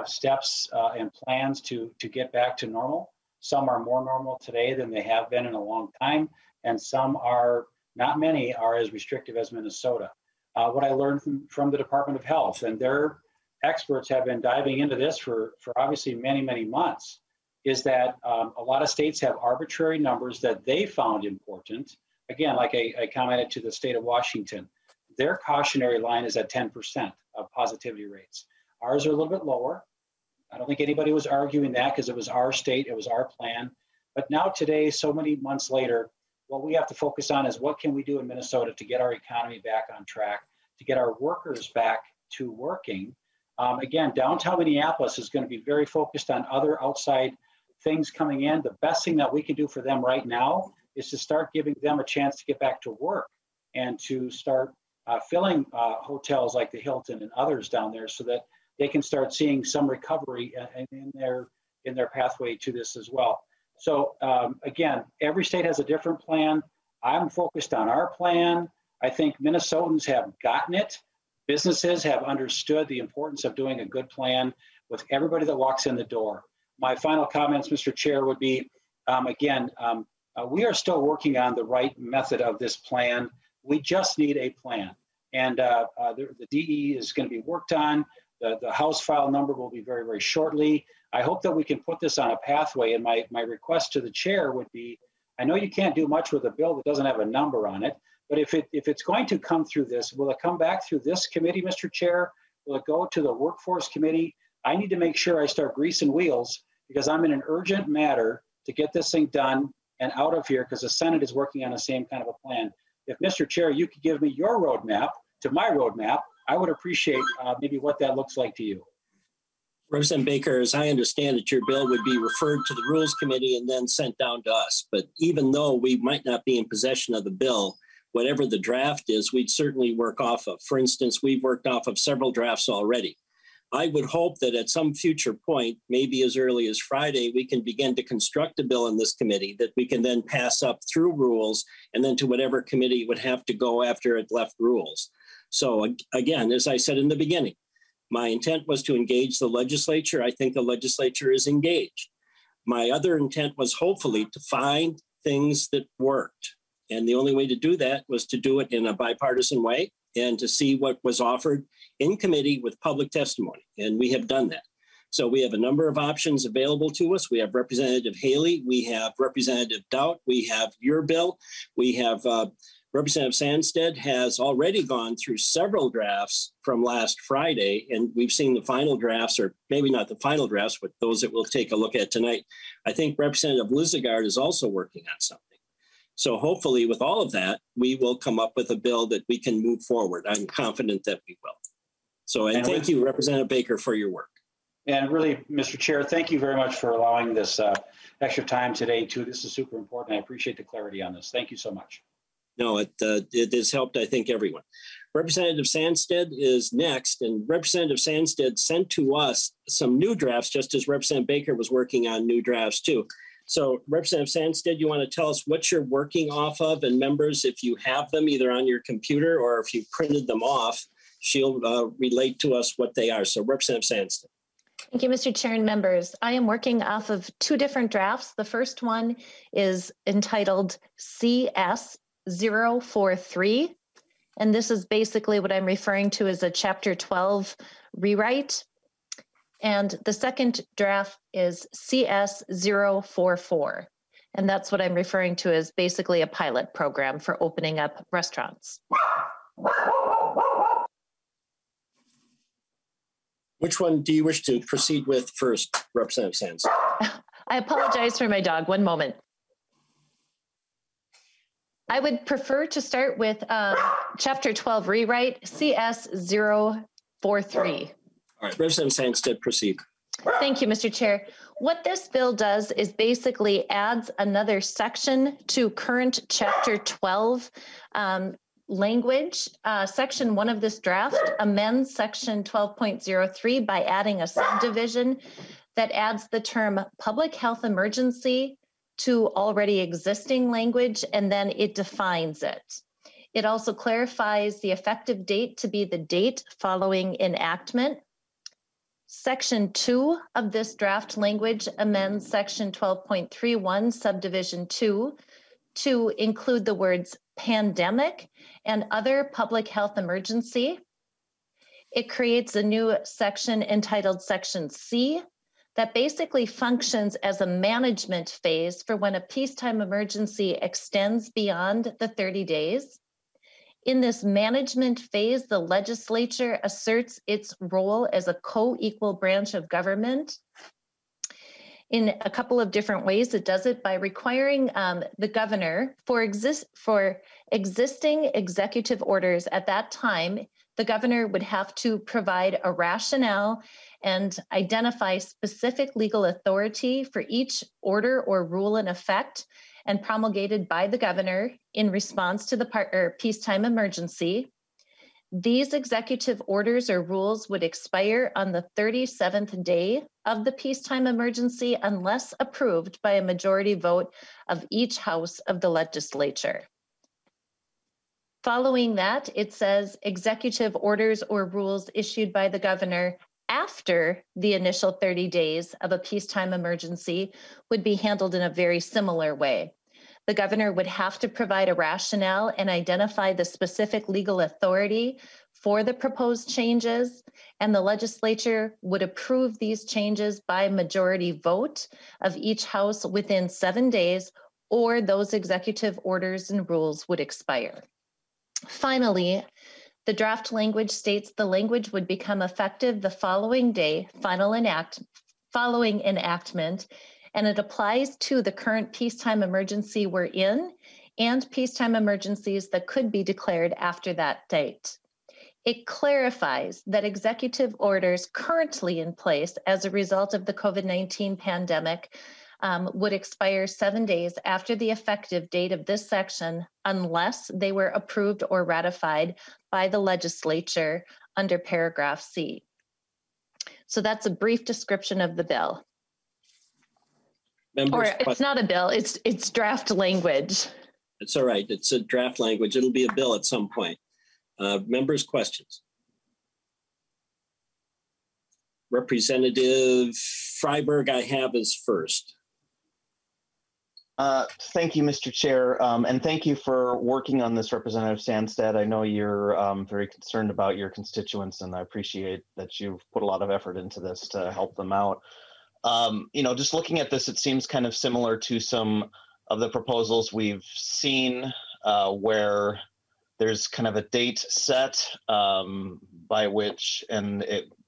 steps and plans to get back to normal. Some are more normal today than they have been in a long time, and some are not. Many are as restrictive as Minnesota. What I learned from the Department of Health, and their experts have been diving into this for obviously many months, is that a lot of states have arbitrary numbers that they found important. Again, like I commented to the state of Washington. Their cautionary line is at 10% of positivity rates. Ours are a little bit lower. I don't think anybody was arguing that because it was our state, it was our plan. But now today, so many months later, what we have to focus on is what can we do in Minnesota to get our economy back on track, to get our workers back to working. Again, downtown Minneapolis is going to be very focused on other outside things coming in. The best thing that we can do for them right now is to start giving them a chance to get back to work and to start filling hotels like the Hilton and others down there so that they can start seeing some recovery in their pathway to this as well. So again, every state has a different plan. I'm focused on our plan. I think Minnesotans have gotten it. Businesses have understood the importance of doing a good plan with everybody that walks in the door. My final comments, Mr. Chair, would be, we are still working on the right method of this plan. We just need a plan, and the DE is going to be worked on. The House file number will be very shortly. I hope that we can put this on a pathway, and my request to the chair would be, I know you can't do much with a bill that doesn't have a number on it, but if it's going to come through this, will it come back through this committee, Mr. Chair? Will it go to the Workforce Committee? I need to make sure I start greasing wheels, because I'm in an urgent matter to get this thing done and out of here, because the Senate is working on the same kind of a plan. If, Mr. Chair, you could give me your roadmap to my roadmap, I would appreciate maybe what that looks like to you. Representative Baker, as I understand it, your bill would be referred to the Rules Committee and then sent down to us. But even though we might not be in possession of the bill, whatever the draft is, we'd certainly work off of. For instance, we've worked off of several drafts already. I would hope that at some future point, maybe as early as Friday, we can begin to construct a bill in this committee that we can then pass up through rules and then to whatever committee would have to go after it left rules. So again, as I said in the beginning, my intent was to engage the legislature. I think the legislature is engaged. My other intent was hopefully to find things that worked. And the only way to do that was to do it in a bipartisan way and to see what was offered in committee with public testimony. And we have done that. So we have a number of options available to us. We have Representative Haley. We have Representative Doubt. We have your bill. We have Representative Sandstede has already gone through several drafts from last Friday. And we've seen the final drafts, or maybe not the final drafts, but those that we'll take a look at tonight. I think Representative Lislegard is also working on something. So hopefully with all of that, we will come up with a bill that we can move forward. I'm confident that we will. So, and thank you, Representative Baker, for your work. And really, Mr. Chair, thank you very much for allowing this extra time today, too. This is super important. I appreciate the clarity on this. Thank you so much. No, it has helped, I think, everyone. Representative Sandstede is next, and Representative Sandstede sent to us some new drafts, just as Representative Baker was working on new drafts, too. So, Representative Sandstede, you want to tell us what you're working off of, and members, if you have them either on your computer or if you printed them off, she'll relate to us what they are. So Representative Sandstede. Thank you, Mr. Chair and members. I am working off of two different drafts. The first one is entitled CS043. And this is basically what I'm referring to as a Chapter 12 rewrite. And the second draft is CS044. And that's what I'm referring to as basically a pilot program for opening up restaurants. Which one do you wish to proceed with first, Representative Sands? I apologize for my dog. One moment. I would prefer to start with Chapter 12 rewrite, CS043. All right, Representative Sands did proceed. Thank you, Mr. Chair. What this bill does is basically adds another section to current Chapter 12 language. Section 1 of this draft amends Section 12.03 by adding a subdivision that adds the term public health emergency to already existing language, and then it defines it. It also clarifies the effective date to be the date following enactment. Section 2 of this draft language amends Section 12.31, Subdivision 2, to include the words pandemic and other public health emergency. It creates a new section entitled Section C that basically functions as a management phase for when a peacetime emergency extends beyond the 30 days. In this management phase, the legislature asserts its role as a co-equal branch of government in a couple of different ways. It does it by requiring the governor for existing executive orders at that time, the governor would have to provide a rationale and identify specific legal authority for each order or rule in effect and promulgated by the governor in response to the peacetime emergency. These executive orders or rules would expire on the 37th day of the peacetime emergency unless approved by a majority vote of each house of the legislature. Following that, it says executive orders or rules issued by the governor after the initial 30 days of a peacetime emergency would be handled in a very similar way. The governor would have to provide a rationale and identify the specific legal authority for the proposed changes, and the legislature would approve these changes by majority vote of each house within 7 days, or those executive orders and rules would expire. Finally, the draft language states the language would become effective the following day following enactment, and it applies to the current peacetime emergency we're in and peacetime emergencies that could be declared after that date. It clarifies that executive orders currently in place as a result of the COVID-19 pandemic would expire 7 days after the effective date of this section unless they were approved or ratified by the legislature under paragraph C. So that's a brief description of the bill. Members, or it's not a bill, it's draft language. It's all right, it's a draft language. It'll be a bill at some point. Members, questions? Representative Freiberg, I have is first. Thank you, Mr. Chair, and thank you for working on this, Representative Sandstede. I know you're very concerned about your constituents, and I appreciate that you've put a lot of effort into this to help them out. You know, just looking at this, it seems kind of similar to some of the proposals we've seen where there's kind of a date set by which, and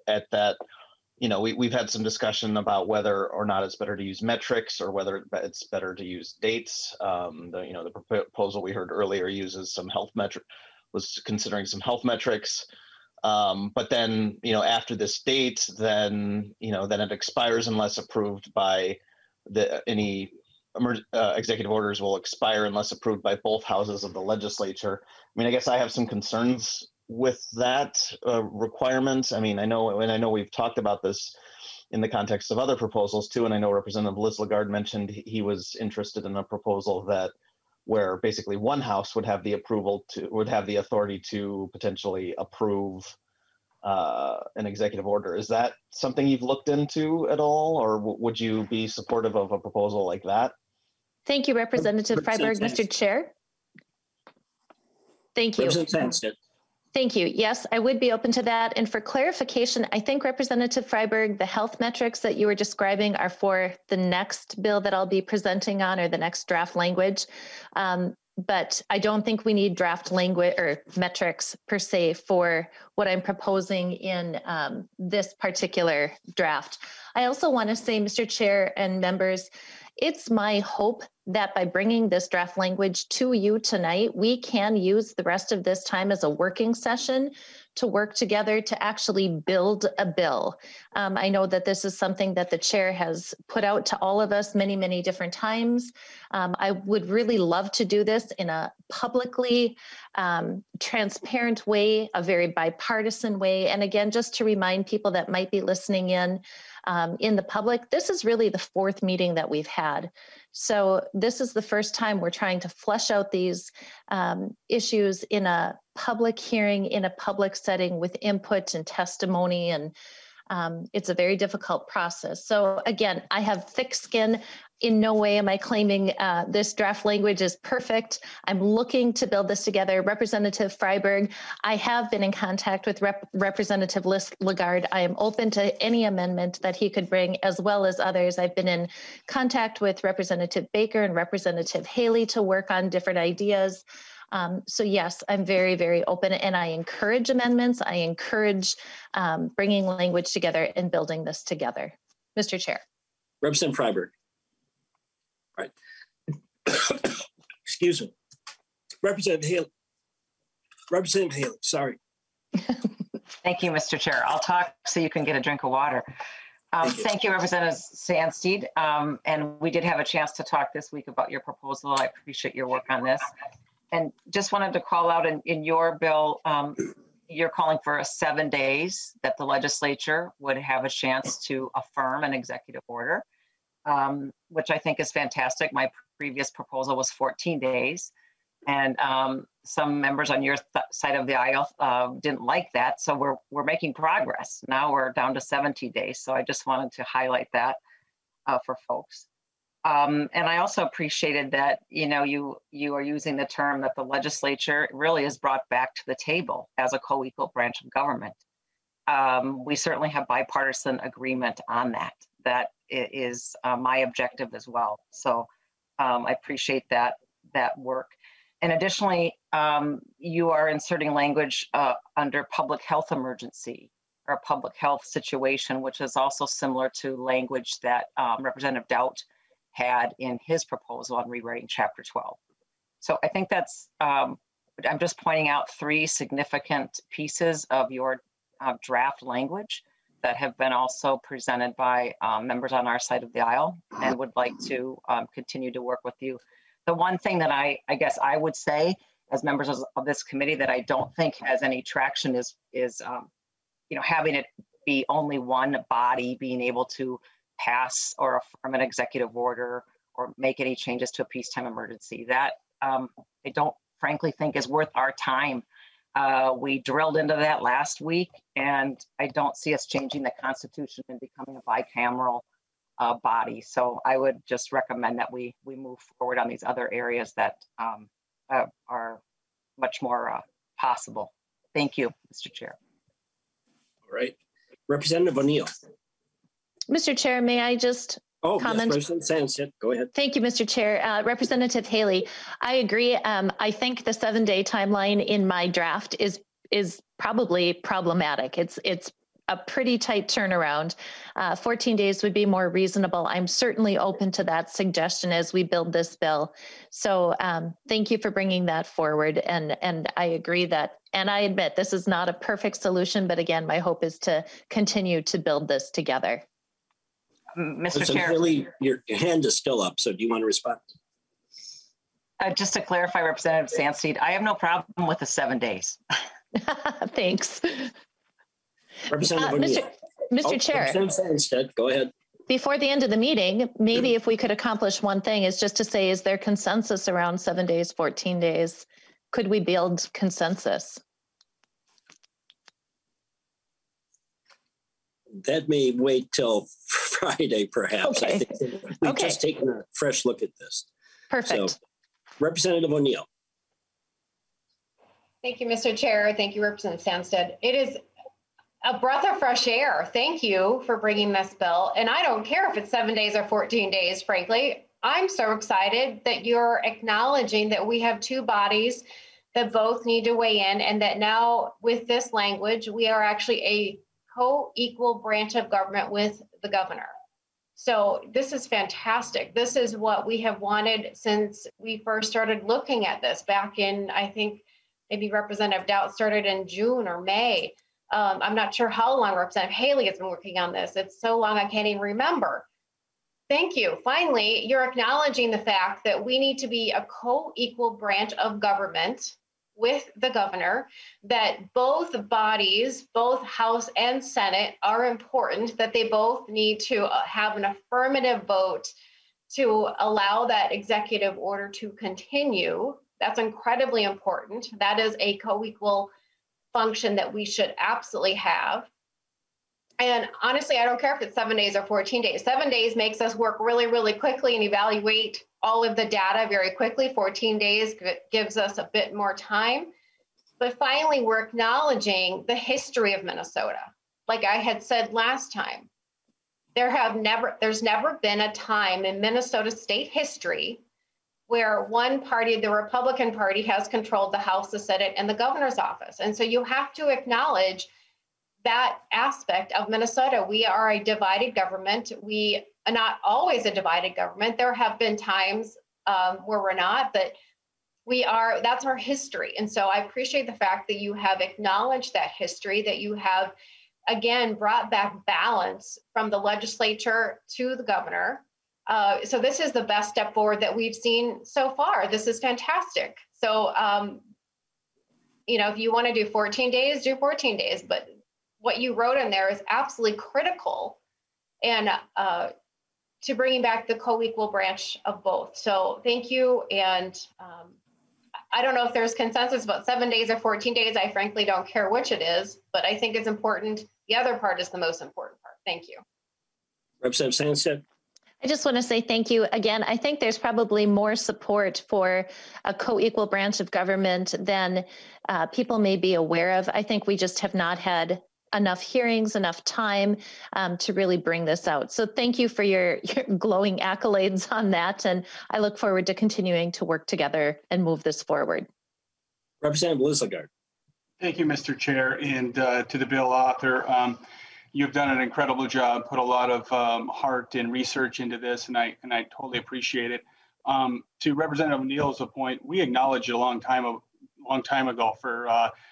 at that, you know, we've had some discussion about whether or not it's better to use metrics or whether it's better to use dates. The proposal we heard earlier uses some health metric, was considering some health metrics. But then, you know, after this date, then, you know, then it expires unless approved by the, any executive orders will expire unless approved by both houses of the legislature. I mean, I guess I have some concerns with that requirement. I mean, I know we've talked about this in the context of other proposals too, and I know Representative Liz Lagarde mentioned he was interested in a proposal that where basically one house would have the approval to, would have the authority to potentially approve an executive order. Is that something you've looked into at all, or would you be supportive of a proposal like that? Thank you, Representative Freiberg. Mr. Chair. Thank you. Thank you. Yes, I would be open to that. And for clarification, I think Representative Freiberg, the health metrics that you were describing are for the next bill that I'll be presenting on, or the next draft language. But I don't think we need draft language or metrics per se for what I'm proposing in this particular draft. I also want to say, Mr. Chair and members, it's my hope that by bringing this draft language to you tonight, we can use the rest of this time as a working session to work together to actually build a bill. I know that this is something that the chair has put out to all of us many, many different times. I would really love to do this in a publicly transparent way, a very bipartisan way. And again, just to remind people that might be listening in the public, this is really the fourth meeting that we've had. So this is the first time we're trying to flesh out these issues in a public hearing, in a public setting with input and testimony, and it's a very difficult process. So again, I have thick skin. In no way am I claiming this draft language is perfect. I'm looking to build this together. Representative Freiberg, I have been in contact with Representative Liz Lagarde. I am open to any amendment that he could bring, as well as others. I've been in contact with Representative Baker and Representative Haley to work on different ideas. So yes, I'm very, very open, and I encourage amendments. I encourage bringing language together and building this together. Mr. Chair. Representative Freiberg. All right. Excuse me. Representative Haley. Representative Haley, sorry. Thank you, Mr. Chair. I'll talk so you can get a drink of water. Thank you, Representative Sandstede. And we did have a chance to talk this week about your proposal. I appreciate your work on this. And just wanted to call out in your bill, you're calling for a 7 days that the legislature would have a chance to affirm an executive order, which I think is fantastic. My previous proposal was 14 days. And some members on your side of the aisle didn't like that. So we're making progress. Now we're down to 70 days. So I just wanted to highlight that for folks. And I also appreciated that, you know, you are using the term that the legislature really is brought back to the table as a co-equal branch of government. We certainly have bipartisan agreement on that. That is my objective as well. So I appreciate that work. And additionally, you are inserting language under public health emergency or public health situation, which is also similar to language that Representative Dowd had in his proposal on rewriting Chapter 12. So I think that's, I'm just pointing out three significant pieces of your draft language that have been also presented by members on our side of the aisle, and would like to continue to work with you. The one thing that I guess I would say as members of this committee that I don't think has any traction is you know, having it be only one body being able to pass or affirm an executive order or make any changes to a peacetime emergency. That I don't frankly think is worth our time. We drilled into that last week, and I don't see us changing the Constitution and becoming a bicameral body. So I would just recommend that we move forward on these other areas that are much more possible. Thank you, Mr. Chair. All right, Representative O'Neill. Mr. Chair, may I just comment? Yes, President Sands, go ahead. Thank you, Mr. Chair. Representative Haley, I agree. I think the 7-day timeline in my draft is probably problematic. It's a pretty tight turnaround. 14 days would be more reasonable. I'm certainly open to that suggestion as we build this bill. So thank you for bringing that forward. And I agree that, and I admit this is not a perfect solution, but again, my hope is to continue to build this together. Mr. Chair, Haley, your hand is still up, so do you want to respond? Just to clarify, Representative Sandstede, I have no problem with the 7 days. Thanks. Representative Mr. Chair, Representative Sandstede, go ahead. Before the end of the meeting, maybe if we could accomplish one thing is just to say, is there consensus around 7 days, 14 days? Could we build consensus? That may wait till Friday, perhaps. Okay. I think we've just taken a fresh look at this. Perfect. So, Representative O'Neill. Thank you, Mr. Chair. Thank you, Representative Sandstede. It is a breath of fresh air. Thank you for bringing this bill. And I don't care if it's 7 days or 14 days, frankly. I'm so excited that you're acknowledging that we have two bodies that both need to weigh in, and that now with this language, we are actually a co-equal branch of government with the governor. So this is fantastic. This is what we have wanted since we first started looking at this back in, I think maybe Representative Doubt started in June or May. I'm not sure how long Representative Haley has been working on this. It's so long I can't even remember. Thank you. Finally, you're acknowledging the fact that we need to be a co-equal branch of government with the governor, that both bodies, both House and Senate, are important, that they both need to have an affirmative vote to allow that executive order to continue. That's incredibly important. That is a co-equal function that we should absolutely have. And honestly, I don't care if it's 7 days or 14 days. 7 days makes us work really, really quickly and evaluate all of the data very quickly. 14 days gives us a bit more time. But finally, we're acknowledging the history of Minnesota. Like I had said last time, there's never been a time in Minnesota state history where one party, the Republican Party, has controlled the House, the Senate, and the governor's office. And so you have to acknowledge that aspect of Minnesota. We are a divided government. We are not always a divided government. There have been times where we're not, but we are, that's our history. And so I appreciate the fact that you have acknowledged that history, that you have, again, brought back balance from the legislature to the governor. So this is the best step forward that we've seen so far. This is fantastic. So, you know, if you want to do 14 days, do 14 days, but what you wrote in there is absolutely critical and to bringing back the co-equal branch of both. So thank you. And I don't know if there's consensus about 7 days or 14 days. I frankly don't care which it is, but I think it's important. The other part is the most important part. Thank you. Representative Sandstede. I just want to say thank you again. I think there's probably more support for a co-equal branch of government than people may be aware of. I think we just have not had enough hearings, enough time to really bring this out. So thank you for your glowing accolades on that. And I look forward to continuing to work together and move this forward. Representative Liz Lagarde. Thank you, Mr. Chair, and to the bill author. You've done an incredible job, put a lot of heart and research into this, and I totally appreciate it. To Representative O'Neill's point, we acknowledged a long time long time ago for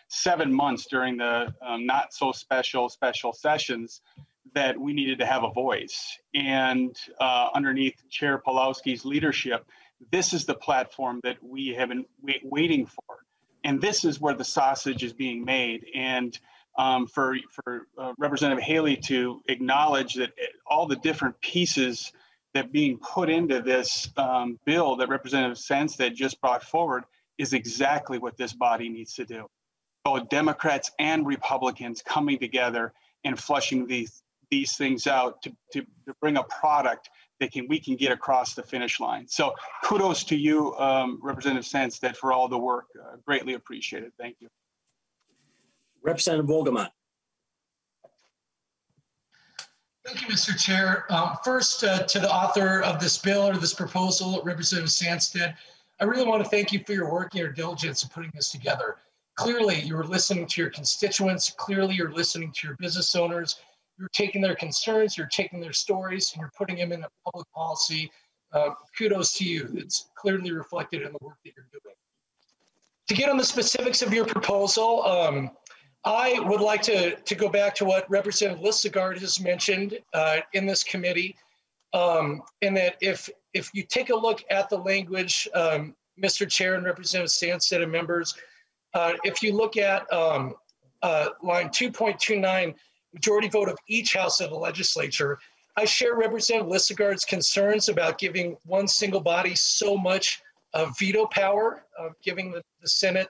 7 months during the not so special sessions that we needed to have a voice. And underneath Chair Pawlowski's leadership, this is the platform that we have been waiting for. And this is where the sausage is being made. And for Representative Haley to acknowledge that all the different pieces that being put into this bill that Representative Sandstede just brought forward is exactly what this body needs to do. Both Democrats and Republicans coming together and flushing these things out to bring a product that we can get across the finish line. So kudos to you, Representative Sandstede, for all the work. Greatly appreciated. Thank you. Representative Wolgamot. Thank you, Mr. Chair. First, to the author of this bill or this proposal, Representative Sandstede, I really want to thank you for your work and your diligence in putting this together. Clearly, you were listening to your constituents. Clearly, you're listening to your business owners. You're taking their concerns, you're taking their stories, and you're putting them into public policy. Kudos to you. It's clearly reflected in the work that you're doing. To get on the specifics of your proposal, I would like to go back to what Representative Liz Lagarde has mentioned in this committee, and that if you take a look at the language, Mr. Chair and Representative Sandstede and members, if you look at line 2.29, majority vote of each house of the legislature, I share Representative Lislegard's concerns about giving one single body so much veto power, giving the Senate.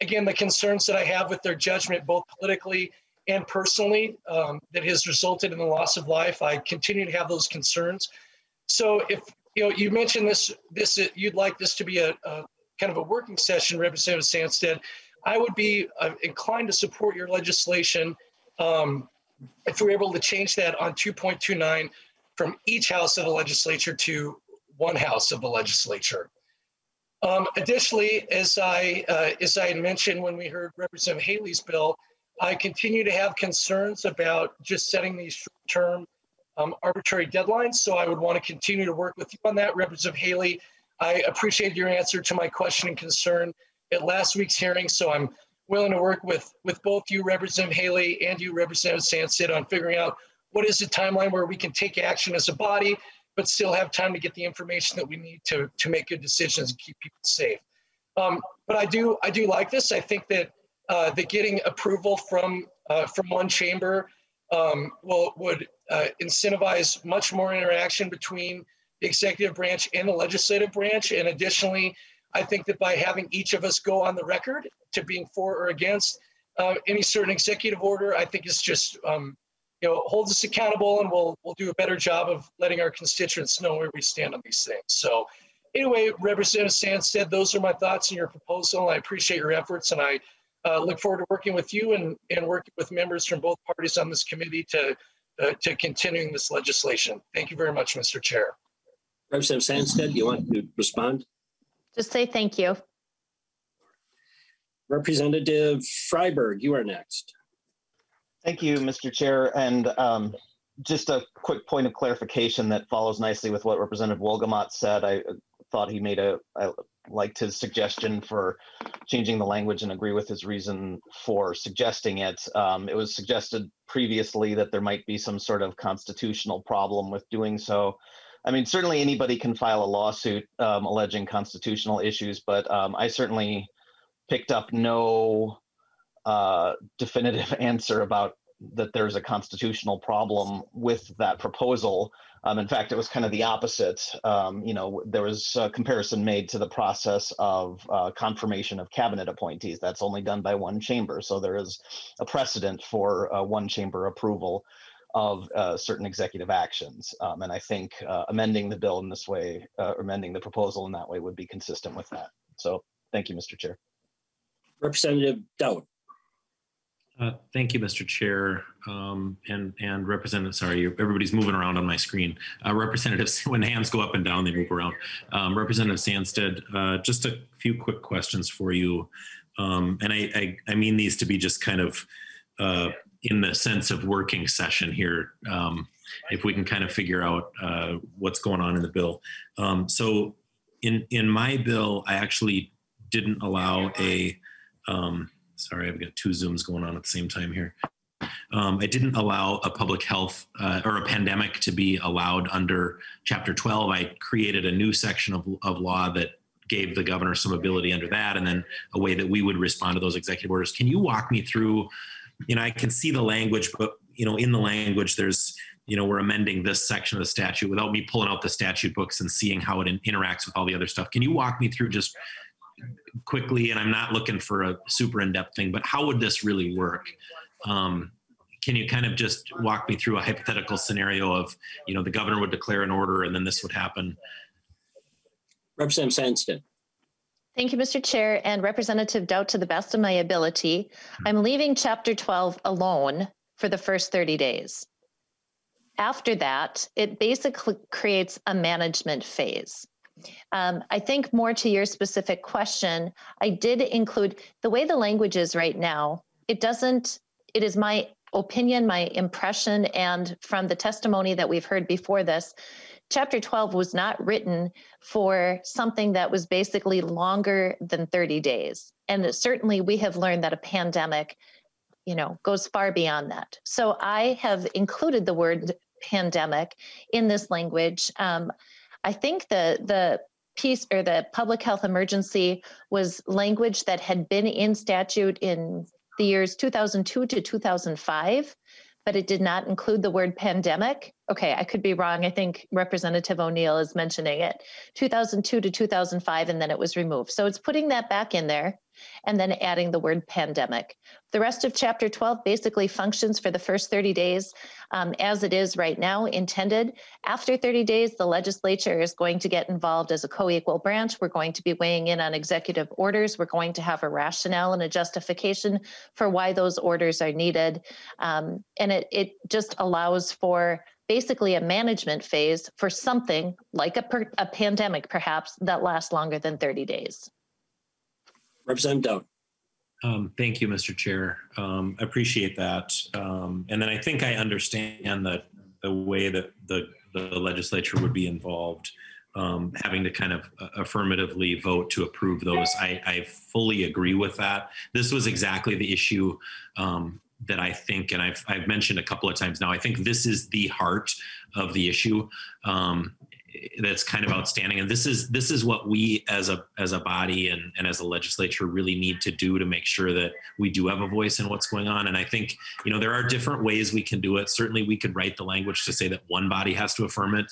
Again, the concerns that I have with their judgment, both politically and personally, that has resulted in the loss of life. I continue to have those concerns. So if you mentioned this you'd like this to be a kind of a working session, Representative Sandstede, I would be inclined to support your legislation if we're able to change that on 2.29 from each house of the legislature to one house of the legislature. Additionally, as I mentioned when we heard Representative Haley's bill, I continue to have concerns about just setting these short-term arbitrary deadlines. So I would want to continue to work with you on that, Representative Haley. I appreciate your answer to my question and concern at last week's hearing. So I'm willing to work with both you, Representative Haley, and you, Representative Sandstede, on figuring out what is the timeline where we can take action as a body, but still have time to get the information that we need to make good decisions and keep people safe. But I do like this. I think that the getting approval from one chamber would incentivize much more interaction between the executive branch and the legislative branch. And additionally, I think that by having each of us go on the record to being for or against any certain executive order, I think it's just holds us accountable, and we'll do a better job of letting our constituents know where we stand on these things. So anyway, Representative Sandstede, those are my thoughts on your proposal. I appreciate your efforts, and I look forward to working with you and working with members from both parties on this committee to continuing this legislation. Thank you very much, Mr. Chair. Representative Sandstede, you want to respond? Just say thank you. Representative Freiberg, you are next. Thank you, Mr. Chair. And just a quick point of clarification that follows nicely with what Representative Wolgamot said. I thought he made I liked his suggestion for changing the language and agree with his reason for suggesting it. It was suggested previously that there might be some sort of constitutional problem with doing so. I mean, certainly anybody can file a lawsuit alleging constitutional issues, but I certainly picked up no definitive answer about that there's a constitutional problem with that proposal. In fact, it was kind of the opposite. There was a comparison made to the process of confirmation of cabinet appointees. That's only done by one chamber, so there is a precedent for one chamber approval of certain executive actions. And I think amending the bill in this way, amending the proposal in that way would be consistent with that. So thank you, Mr. Chair. Representative Dowd. Thank you, Mr. Chair. And Representative, sorry, everybody's moving around on my screen. Representatives, when hands go up and down, they move around. Representative Sandstede, just a few quick questions for you. And I mean these to be just kind of, in the sense of working session here, if we can kind of figure out what's going on in the bill. So in my bill, I actually didn't allow a Sorry, I've got two Zooms going on at the same time here. I didn't allow a public health or a pandemic to be allowed under Chapter 12. I created a new section of law that gave the governor some ability under that, and then a way that we would respond to those executive orders. Can you walk me through, you know, I can see the language, but, you know, in the language, there's, you know, we're amending this section of the statute without me pulling out the statute books and seeing how it interacts with all the other stuff. Can you walk me through just quickly, and I'm not looking for a super in-depth thing, but how would this really work? Can you kind of just walk me through a hypothetical scenario of, you know, the governor would declare an order and then this would happen? Representative Sandstede. Thank you, Mr. Chair, and Representative Doubt, to the best of my ability, I'm leaving Chapter 12 alone for the first 30 days. After that, it basically creates a management phase. I think more to your specific question, I did include the way the language is right now. It doesn't, it is my opinion, my impression, and from the testimony that we've heard before this, Chapter 12 was not written for something that was basically longer than 30 days. And certainly we have learned that a pandemic, you know, goes far beyond that. So I have included the word pandemic in this language. I think the piece or the public health emergency was language that had been in statute in the years 2002 to 2005. But it did not include the word pandemic. Okay, I could be wrong. I think Representative O'Neill is mentioning it. 2002 to 2005, and then it was removed. So it's putting that back in there and then adding the word pandemic. The rest of Chapter 12 basically functions for the first 30 days as it is right now intended. After 30 days, the legislature is going to get involved as a co-equal branch. We're going to be weighing in on executive orders. We're going to have a rationale and a justification for why those orders are needed. And it just allows for basically a management phase for something like a pandemic, perhaps, that lasts longer than 30 days. Representative Dowd. Thank you, Mr. Chair. I appreciate that. And then I think I understand the way that the legislature would be involved, having to kind of affirmatively vote to approve those. I fully agree with that. This was exactly the issue that I think, and I've mentioned a couple of times now, I think this is the heart of the issue that's kind of outstanding. And this is what we as a body and as a legislature really need to do to make sure that we do have a voice in what's going on. And I think, you know, there are different ways we can do it. Certainly we could write the language to say that one body has to affirm it.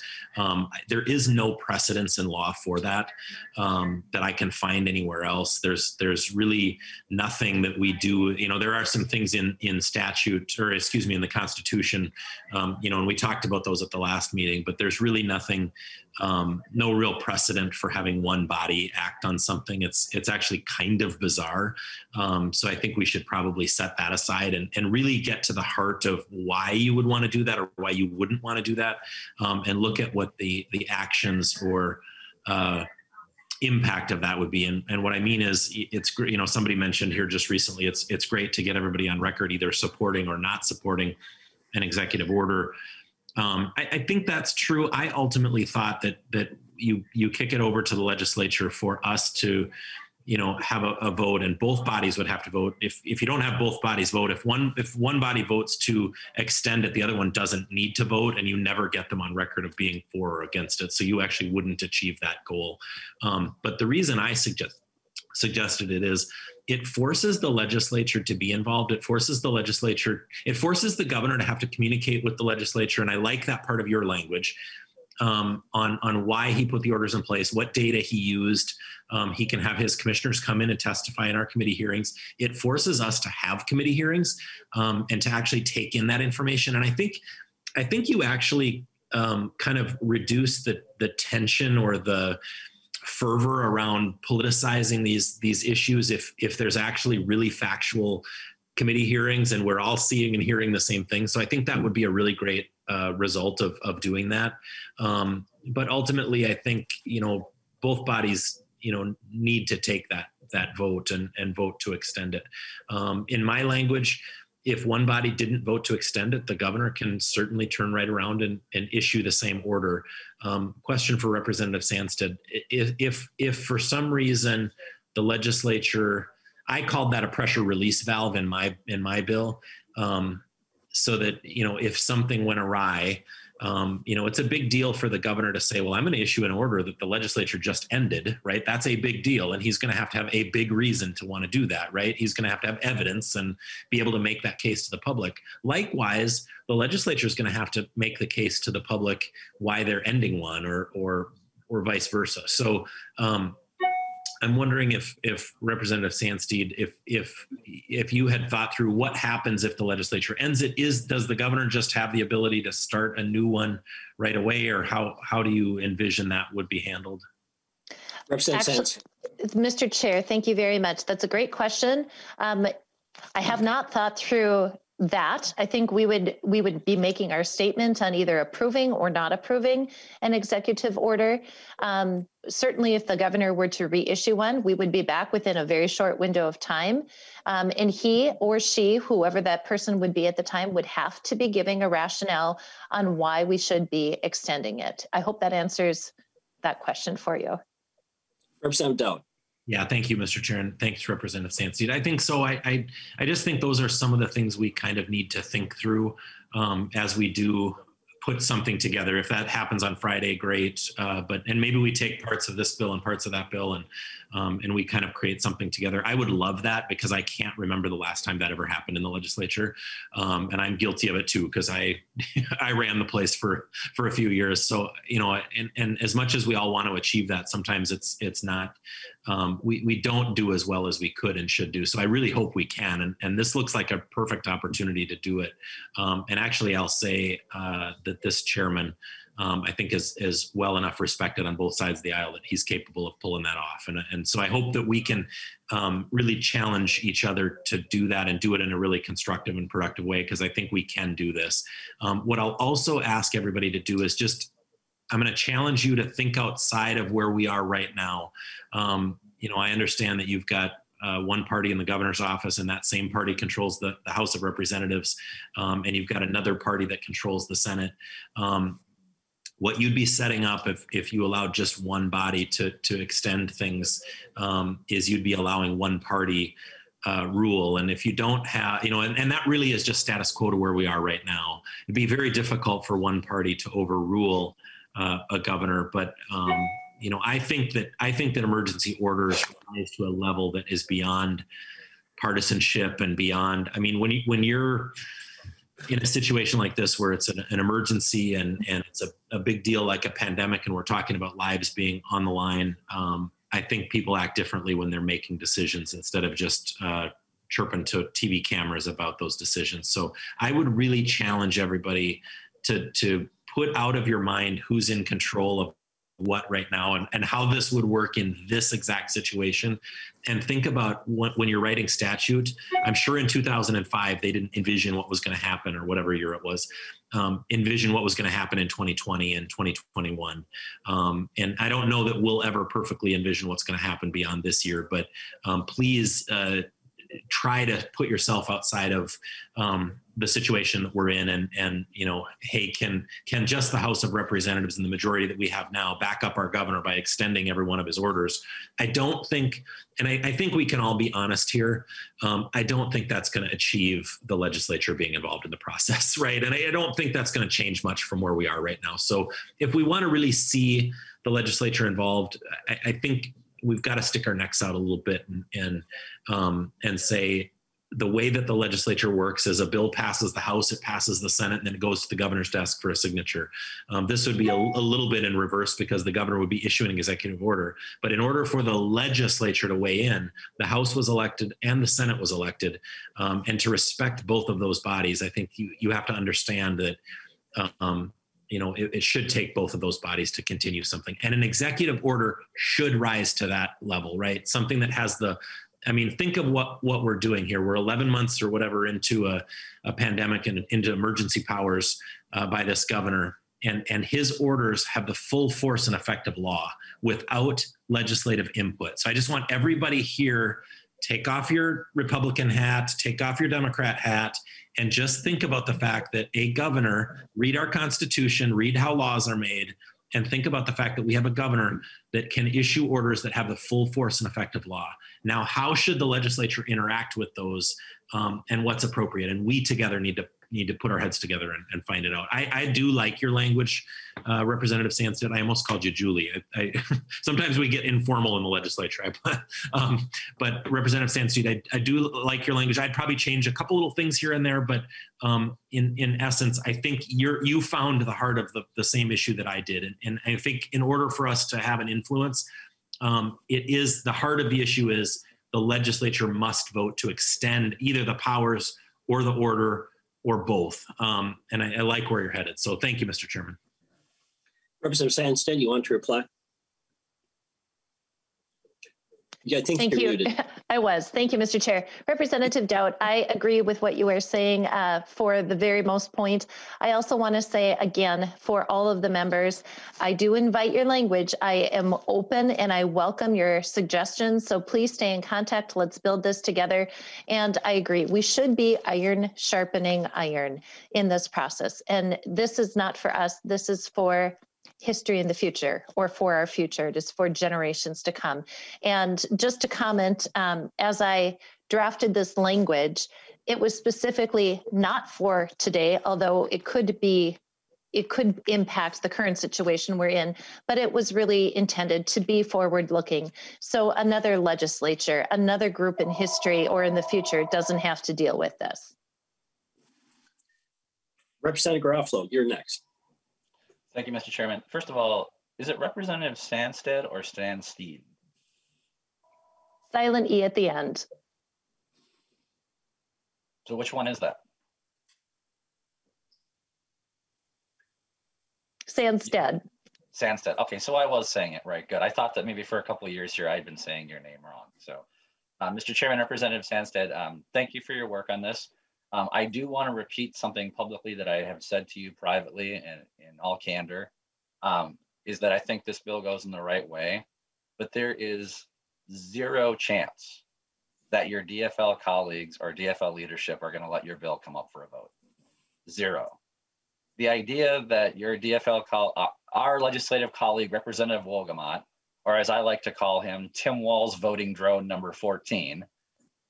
There is no precedence in law for that, that I can find anywhere else. There's really nothing that we do. You know, there are some things in statute, or excuse me, in the Constitution, you know, and we talked about those at the last meeting, but there's really nothing, no real precedent for having one body act on something. It's actually kind of bizarre. So I think we should probably set that aside and really get to the heart of why you would want to do that or why you wouldn't want to do that, and look at what the actions or impact of that would be. And what I mean is, it's, you know, somebody mentioned here just recently, it's great to get everybody on record either supporting or not supporting an executive order. I think that's true. I ultimately thought that you kick it over to the legislature for us to, you know, have a vote, and both bodies would have to vote. If you don't have both bodies vote, if one body votes to extend it, the other one doesn't need to vote, and you never get them on record of being for or against it. So you actually wouldn't achieve that goal. But the reason I suggested it is, it forces the legislature to be involved. It forces the governor to have to communicate with the legislature. And I like that part of your language on why he put the orders in place, what data he used. He can have his commissioners come in and testify in our committee hearings. It forces us to have committee hearings and to actually take in that information. And I think you actually kind of reduce the tension or the fervor around politicizing these issues if there's actually really factual committee hearings and we're all seeing and hearing the same thing. So I think that would be a really great result of doing that. But ultimately, I think, you know, both bodies, you know, need to take that vote and vote to extend it. In my language, if one body didn't vote to extend it, the governor can certainly turn right around and issue the same order. Question for Representative Sandstede. If for some reason the legislature I called that a pressure release valve in my bill. So that, you know, if something went awry, you know, it's a big deal for the governor to say, well, I'm going to issue an order that the legislature just ended, right? That's a big deal. And he's going to have a big reason to want to do that, right? He's going to have evidence and be able to make that case to the public. Likewise, the legislature is going to have to make the case to the public why they're ending one or vice versa. So, I'm wondering if Representative Sandstede, if you had thought through what happens if the legislature ends it, does the governor just have the ability to start a new one right away, or how do you envision that would be handled? Representative Sandstede. Mr. Chair, thank you very much. That's a great question. I have not thought through that. I think we would be making our statement on either approving or not approving an executive order. Certainly if the governor were to reissue one, we would be back within a very short window of time. And he or she, whoever that person would be at the time, would have to be giving a rationale on why we should be extending it. I hope that answers that question for you. Representative Dowd. Yeah, thank you, Mr. Chair, and thanks, Representative Sandstede. I think so. I just think those are some of the things we kind of need to think through as we do put something together. If that happens on Friday, great. And maybe we take parts of this bill and parts of that bill, and we kind of create something together. I would love that, because I can't remember the last time that ever happened in the legislature, and I'm guilty of it too, because I ran the place for a few years. So, you know, and as much as we all want to achieve that, sometimes it's not. We don't do as well as we could and should do. So I really hope we can. And this looks like a perfect opportunity to do it. And actually, I'll say that this chairman, I think is well enough respected on both sides of the aisle that he's capable of pulling that off. And so I hope that we can really challenge each other to do that and do it in a really constructive and productive way, because I think we can do this. What I'll also ask everybody to do is I'm going to challenge you to think outside of where we are right now. You know, I understand that you've got one party in the governor's office, and that same party controls the House of Representatives, and you've got another party that controls the Senate. What you'd be setting up if you allowed just one body to extend things is you'd be allowing one party rule. And if you don't have, you know, and that really is just status quo to where we are right now. It'd be very difficult for one party to overrule a governor, but you know, I think that emergency orders rise to a level that is beyond partisanship and beyond. I mean, when you're in a situation like this where it's an emergency and it's a big deal like a pandemic, and we're talking about lives being on the line, I think people act differently when they're making decisions instead of just chirping to TV cameras about those decisions. So I would really challenge everybody to put out of your mind who's in control of what right now and how this would work in this exact situation. And think about when you're writing statute, I'm sure in 2005, they didn't envision what was going to happen, or whatever year it was, envision what was going to happen in 2020 and 2021. And I don't know that we'll ever perfectly envision what's going to happen beyond this year, but please try to put yourself outside of the situation that we're in, and you know, hey, can just the House of Representatives and the majority that we have now back up our governor by extending every one of his orders? I don't think, and I think we can all be honest here, I don't think that's going to achieve the legislature being involved in the process, right? And I don't think that's going to change much from where we are right now. So if we want to really see the legislature involved, I think we've got to stick our necks out a little bit and say, the way that the legislature works is a bill passes the House, it passes the Senate, and then it goes to the governor's desk for a signature. This would be a little bit in reverse, because the governor would be issuing an executive order. But in order for the legislature to weigh in, the House was elected and the Senate was elected. And to respect both of those bodies, I think you have to understand that you know, it should take both of those bodies to continue something. And an executive order should rise to that level, right? Something that has the, I mean, think of what we're doing here. We're 11 months or whatever into a pandemic and into emergency powers by this governor. And his orders have the full force and effect of law without legislative input. So I just want everybody here, take off your Republican hat, take off your Democrat hat, and just think about the fact that a governor, read our Constitution, read how laws are made, and think about the fact that we have a governor that can issue orders that have the full force and effect of law. Now, how should the legislature interact with those and what's appropriate? And we together need to put our heads together and find it out. I do like your language, Representative Sandstede. I almost called you Julie. Sometimes we get informal in the legislature. But Representative Sandstede, I do like your language. I'd probably change a couple little things here and there, but in essence, I think you found the heart of the same issue that I did. And I think in order for us to have an influence, it is the heart of the issue is the legislature must vote to extend either the powers or the order or both. And I like where you're headed. So thank you, Mr. Chairman. Representative Sandstede, you want to reply? Yeah, I think you're muted. I was. Thank you, Mr. Chair. Representative Dowd, I agree with what you are saying for the very most point. I also want to say again, for all of the members, I do invite your language. I am open and I welcome your suggestions. So please stay in contact. Let's build this together. And I agree, we should be iron sharpening iron in this process. And this is not for us. This is for history in the future, or for our future, just for generations to come. And just to comment, as I drafted this language, it was specifically not for today, although it could impact the current situation we're in, but it was really intended to be forward-looking. So another legislature, another group in history or in the future doesn't have to deal with this. Representative Garofalo, you're next. Thank you, Mr. Chairman. First of all, is it Representative Sandstede or Sandstede? Silent E at the end. So which one is that? Sandstede. Sandstede. Okay, so I was saying it right. Good. I thought that maybe for a couple of years here, I'd been saying your name wrong. So, Mr. Chairman, Representative Sandstede, thank you for your work on this. I do want to repeat something publicly that I have said to you privately and in all candor, is that I think this bill goes in the right way, but there is zero chance that your DFL colleagues or DFL leadership are going to let your bill come up for a vote. Zero. The idea that your DFL, our legislative colleague, Representative Wolgamot, or as I like to call him, Tim Wall's voting drone number 14,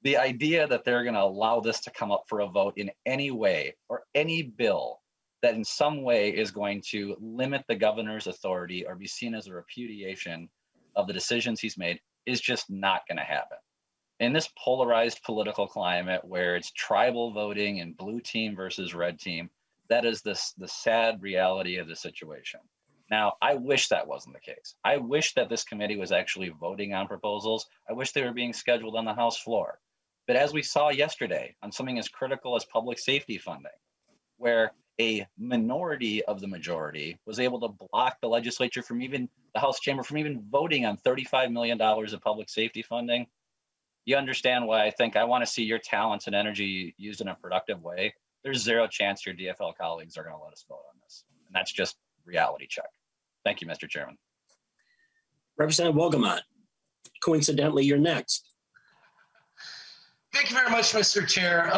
the idea that they're going to allow this to come up for a vote in any way or any bill that in some way is going to limit the governor's authority or be seen as a repudiation of the decisions he's made is just not going to happen. In this polarized political climate where it's tribal voting and blue team versus red team, that is the sad reality of the situation. Now, I wish that wasn't the case. I wish that this committee was actually voting on proposals. I wish they were being scheduled on the House floor. But as we saw yesterday on something as critical as public safety funding, where a minority of the majority was able to block the legislature from even the House chamber from even voting on $35 million of public safety funding, you understand why I think I want to see your talents and energy used in a productive way. There's zero chance your DFL colleagues are going to let us vote on this. And that's just reality check. Thank you, Mr. Chairman. Representative Wogamond, coincidentally, you're next. Thank you very much, Mr. Chair.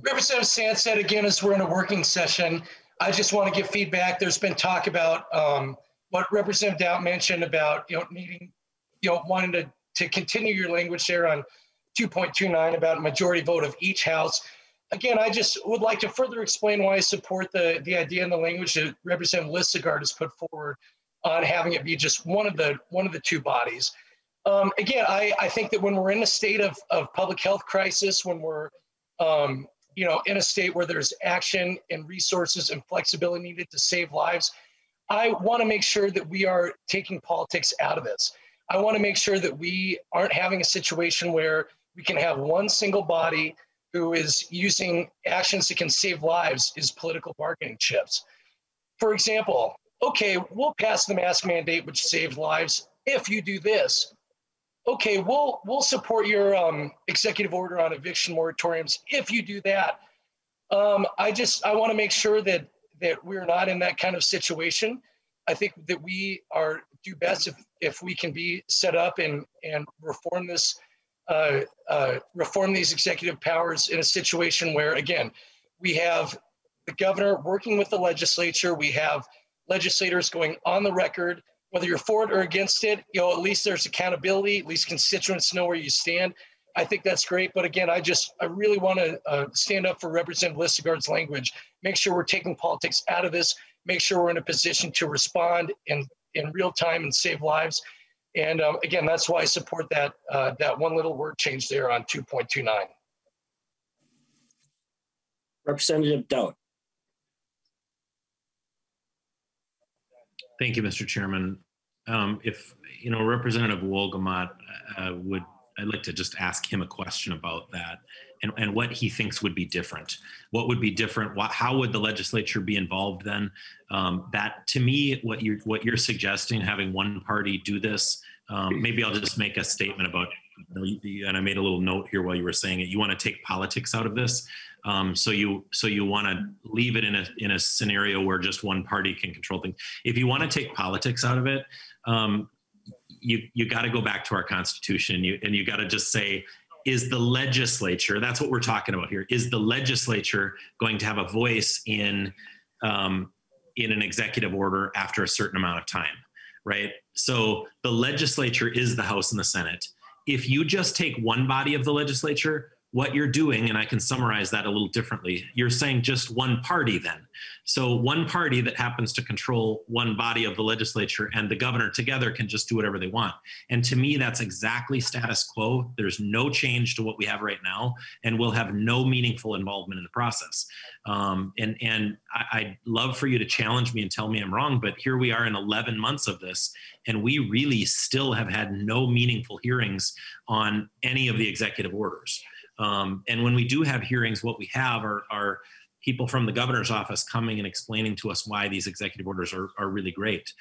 Representative Sandstede, again, as we're in a working session, I just want to give feedback. There's been talk about what Representative Doubt mentioned about wanting to continue your language there on 2.29 about a majority vote of each house. Again, I just would like to further explain why I support the idea and the language that Representative Lislegard has put forward on having it be just one of the two bodies. Again, I think that when we're in a state of public health crisis, when we're in a state where there's action and resources and flexibility needed to save lives, I want to make sure that we are taking politics out of this. I want to make sure that we aren't having a situation where we can have one single body who is using actions that can save lives as political bargaining chips. For example, okay, we'll pass the mask mandate, which saves lives, if you do this. Okay, we'll support your executive order on eviction moratoriums if you do that. I want to make sure that we're not in that kind of situation. I think that we are do best if we can be set up and reform this, reform these executive powers in a situation where, again, we have the governor working with the legislature, we have legislators going on the record, whether you're for it or against it, you know, at least there's accountability, at least constituents know where you stand. I think that's great. But again, I really want to stand up for Representative Lislegard's language, make sure we're taking politics out of this, make sure we're in a position to respond in real time and save lives. And again, that's why I support that, that one little word change there on 2.29. Representative Dowd. Thank you, Mr. Chairman. If, you know, Representative Wolgamot I'd like to just ask him a question about that and what he thinks would be different. What would be different? How would the legislature be involved then? That, to me, what you're suggesting, having one party do this, maybe I'll just make a statement about, and I made a little note here while you were saying it, you want to take politics out of this. So you want to leave it in a scenario where just one party can control things. If you want to take politics out of it, you got to go back to our Constitution, and you got to just say, is the legislature, that's what we're talking about here, is the legislature going to have a voice in an executive order after a certain amount of time, right? So the legislature is the House and the Senate. If you just take one body of the legislature, what you're doing, and I can summarize that a little differently, you're saying just one party then. So one party that happens to control one body of the legislature and the governor together can just do whatever they want. And to me, that's exactly status quo. There's no change to what we have right now, and we'll have no meaningful involvement in the process. And I'd love for you to challenge me and tell me I'm wrong, but here we are in 11 months of this, and we really still have had no meaningful hearings on any of the executive orders. And when we do have hearings, what we have are people from the governor's office coming and explaining to us why these executive orders are really great.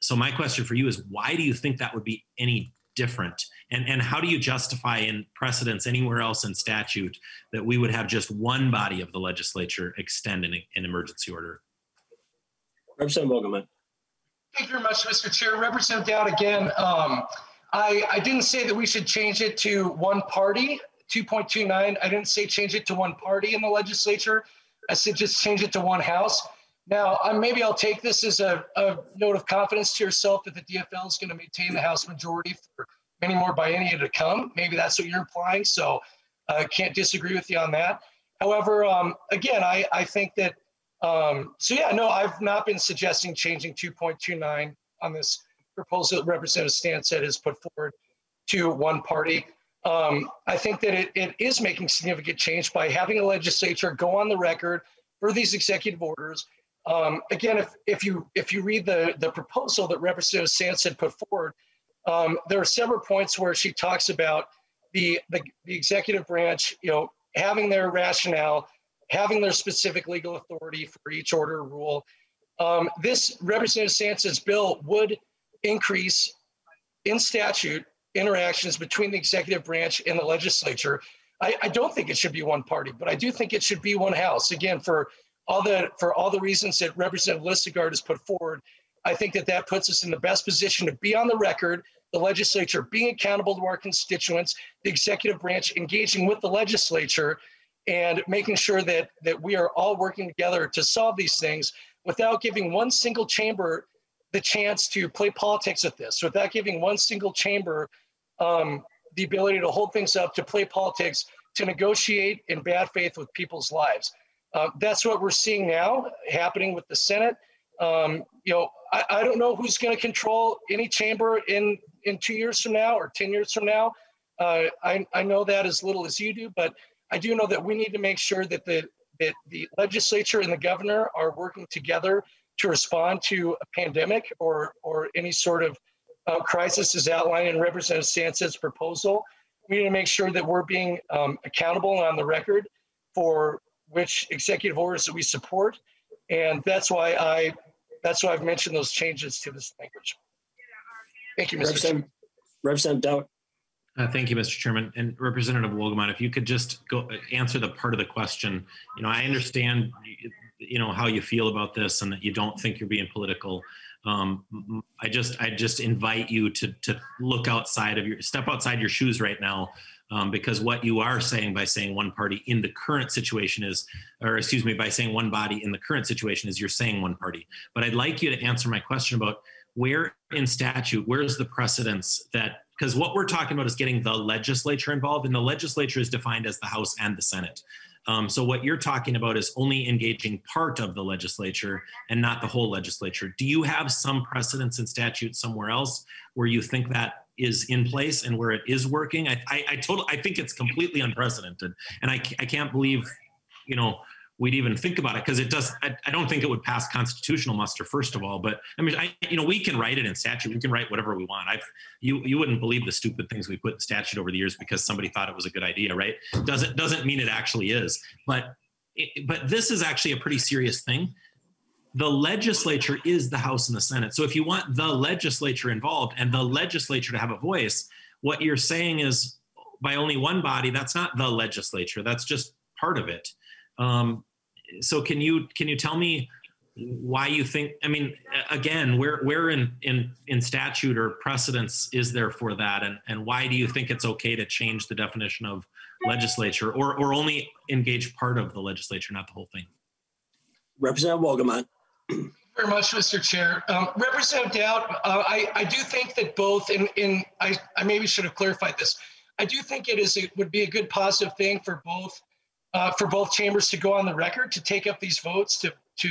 So my question for you is, why do you think that would be any different? And how do you justify in precedents anywhere else in statute that we would have just one body of the legislature extend an emergency order? Representative Wogaman. Thank you very much, Mr. Chair. Representative Dowd again. I didn't say that we should change it to one party. 2.29, I didn't say change it to one party in the legislature. I said just change it to one house. Now, maybe I'll take this as a note of confidence to yourself that the DFL is going to maintain the House majority for many more biennia to come. Maybe that's what you're implying, so I can't disagree with you on that. However, again, I think that, so yeah, no, I've not been suggesting changing 2.29 on this proposal that Representative Stansett has put forward to one party. I think that it is making significant change by having a legislature go on the record for these executive orders. Again, if you read the proposal that Representative Stansett put forward, there are several points where she talks about the executive branch, you know, having their rationale, having their specific legal authority for each order or rule. This Representative Stansett's bill would increase in statute interactions between the executive branch and the legislature. I don't think it should be one party, but I do think it should be one house. Again, for all the reasons that Representative Lislegard has put forward, I think that puts us in the best position to be on the record, the legislature being accountable to our constituents, the executive branch engaging with the legislature, and making sure that we are all working together to solve these things without giving one single chamber the chance to play politics with this, without giving one single chamber the ability to hold things up, to play politics, to negotiate in bad faith with people's lives. That's what we're seeing now happening with the Senate. You know, I don't know who's going to control any chamber in 2 years from now or 10 years from now. I know that as little as you do, but I do know that we need to make sure that the legislature and the governor are working together to respond to a pandemic or any sort of crisis is outlined in Representative Stansett's proposal. We need to make sure that we're being accountable and on the record for which executive orders that we support, and that's why I've mentioned those changes to this language. Thank you, Mr. Chairman. Representative Dowd. Thank you, Mr. Chairman. And Representative Wolgamot, if you could just go answer the part of the question. You know, I understand, you know, how you feel about this and that you don't think you're being political. I just invite you to look outside of your, step outside your shoes right now, because what you are saying by saying one party in the current situation is, or excuse me, by saying one body in the current situation is, you're saying one party. But I'd like you to answer my question about where in statute, where's the precedence that, because what we're talking about is getting the legislature involved, and the legislature is defined as the House and the Senate. So what you're talking about is only engaging part of the legislature and not the whole legislature. Do you have some precedence in statute somewhere else where you think that is in place and where it is working? I think it's completely unprecedented, and I can't believe, you know, we'd even think about it, because it does. I don't think it would pass constitutional muster, first of all. But I mean, you know, we can write it in statute. We can write whatever we want. You wouldn't believe the stupid things we put in statute over the years because somebody thought it was a good idea, right? Doesn't mean it actually is. But this is actually a pretty serious thing. The legislature is the House and the Senate. So if you want the legislature involved and the legislature to have a voice, what you're saying is by only one body, that's not the legislature. That's just part of it. So can you tell me why you think, I mean, again, where in statute or precedence is there for that? And why do you think it's okay to change the definition of legislature or only engage part of the legislature, not the whole thing? Representative Wogaman. Thank you very much, Mr. Chair. Representative Dowd, I do think that both, I maybe should have clarified this. I do think it would be a good positive thing for both chambers to go on the record, to take up these votes, to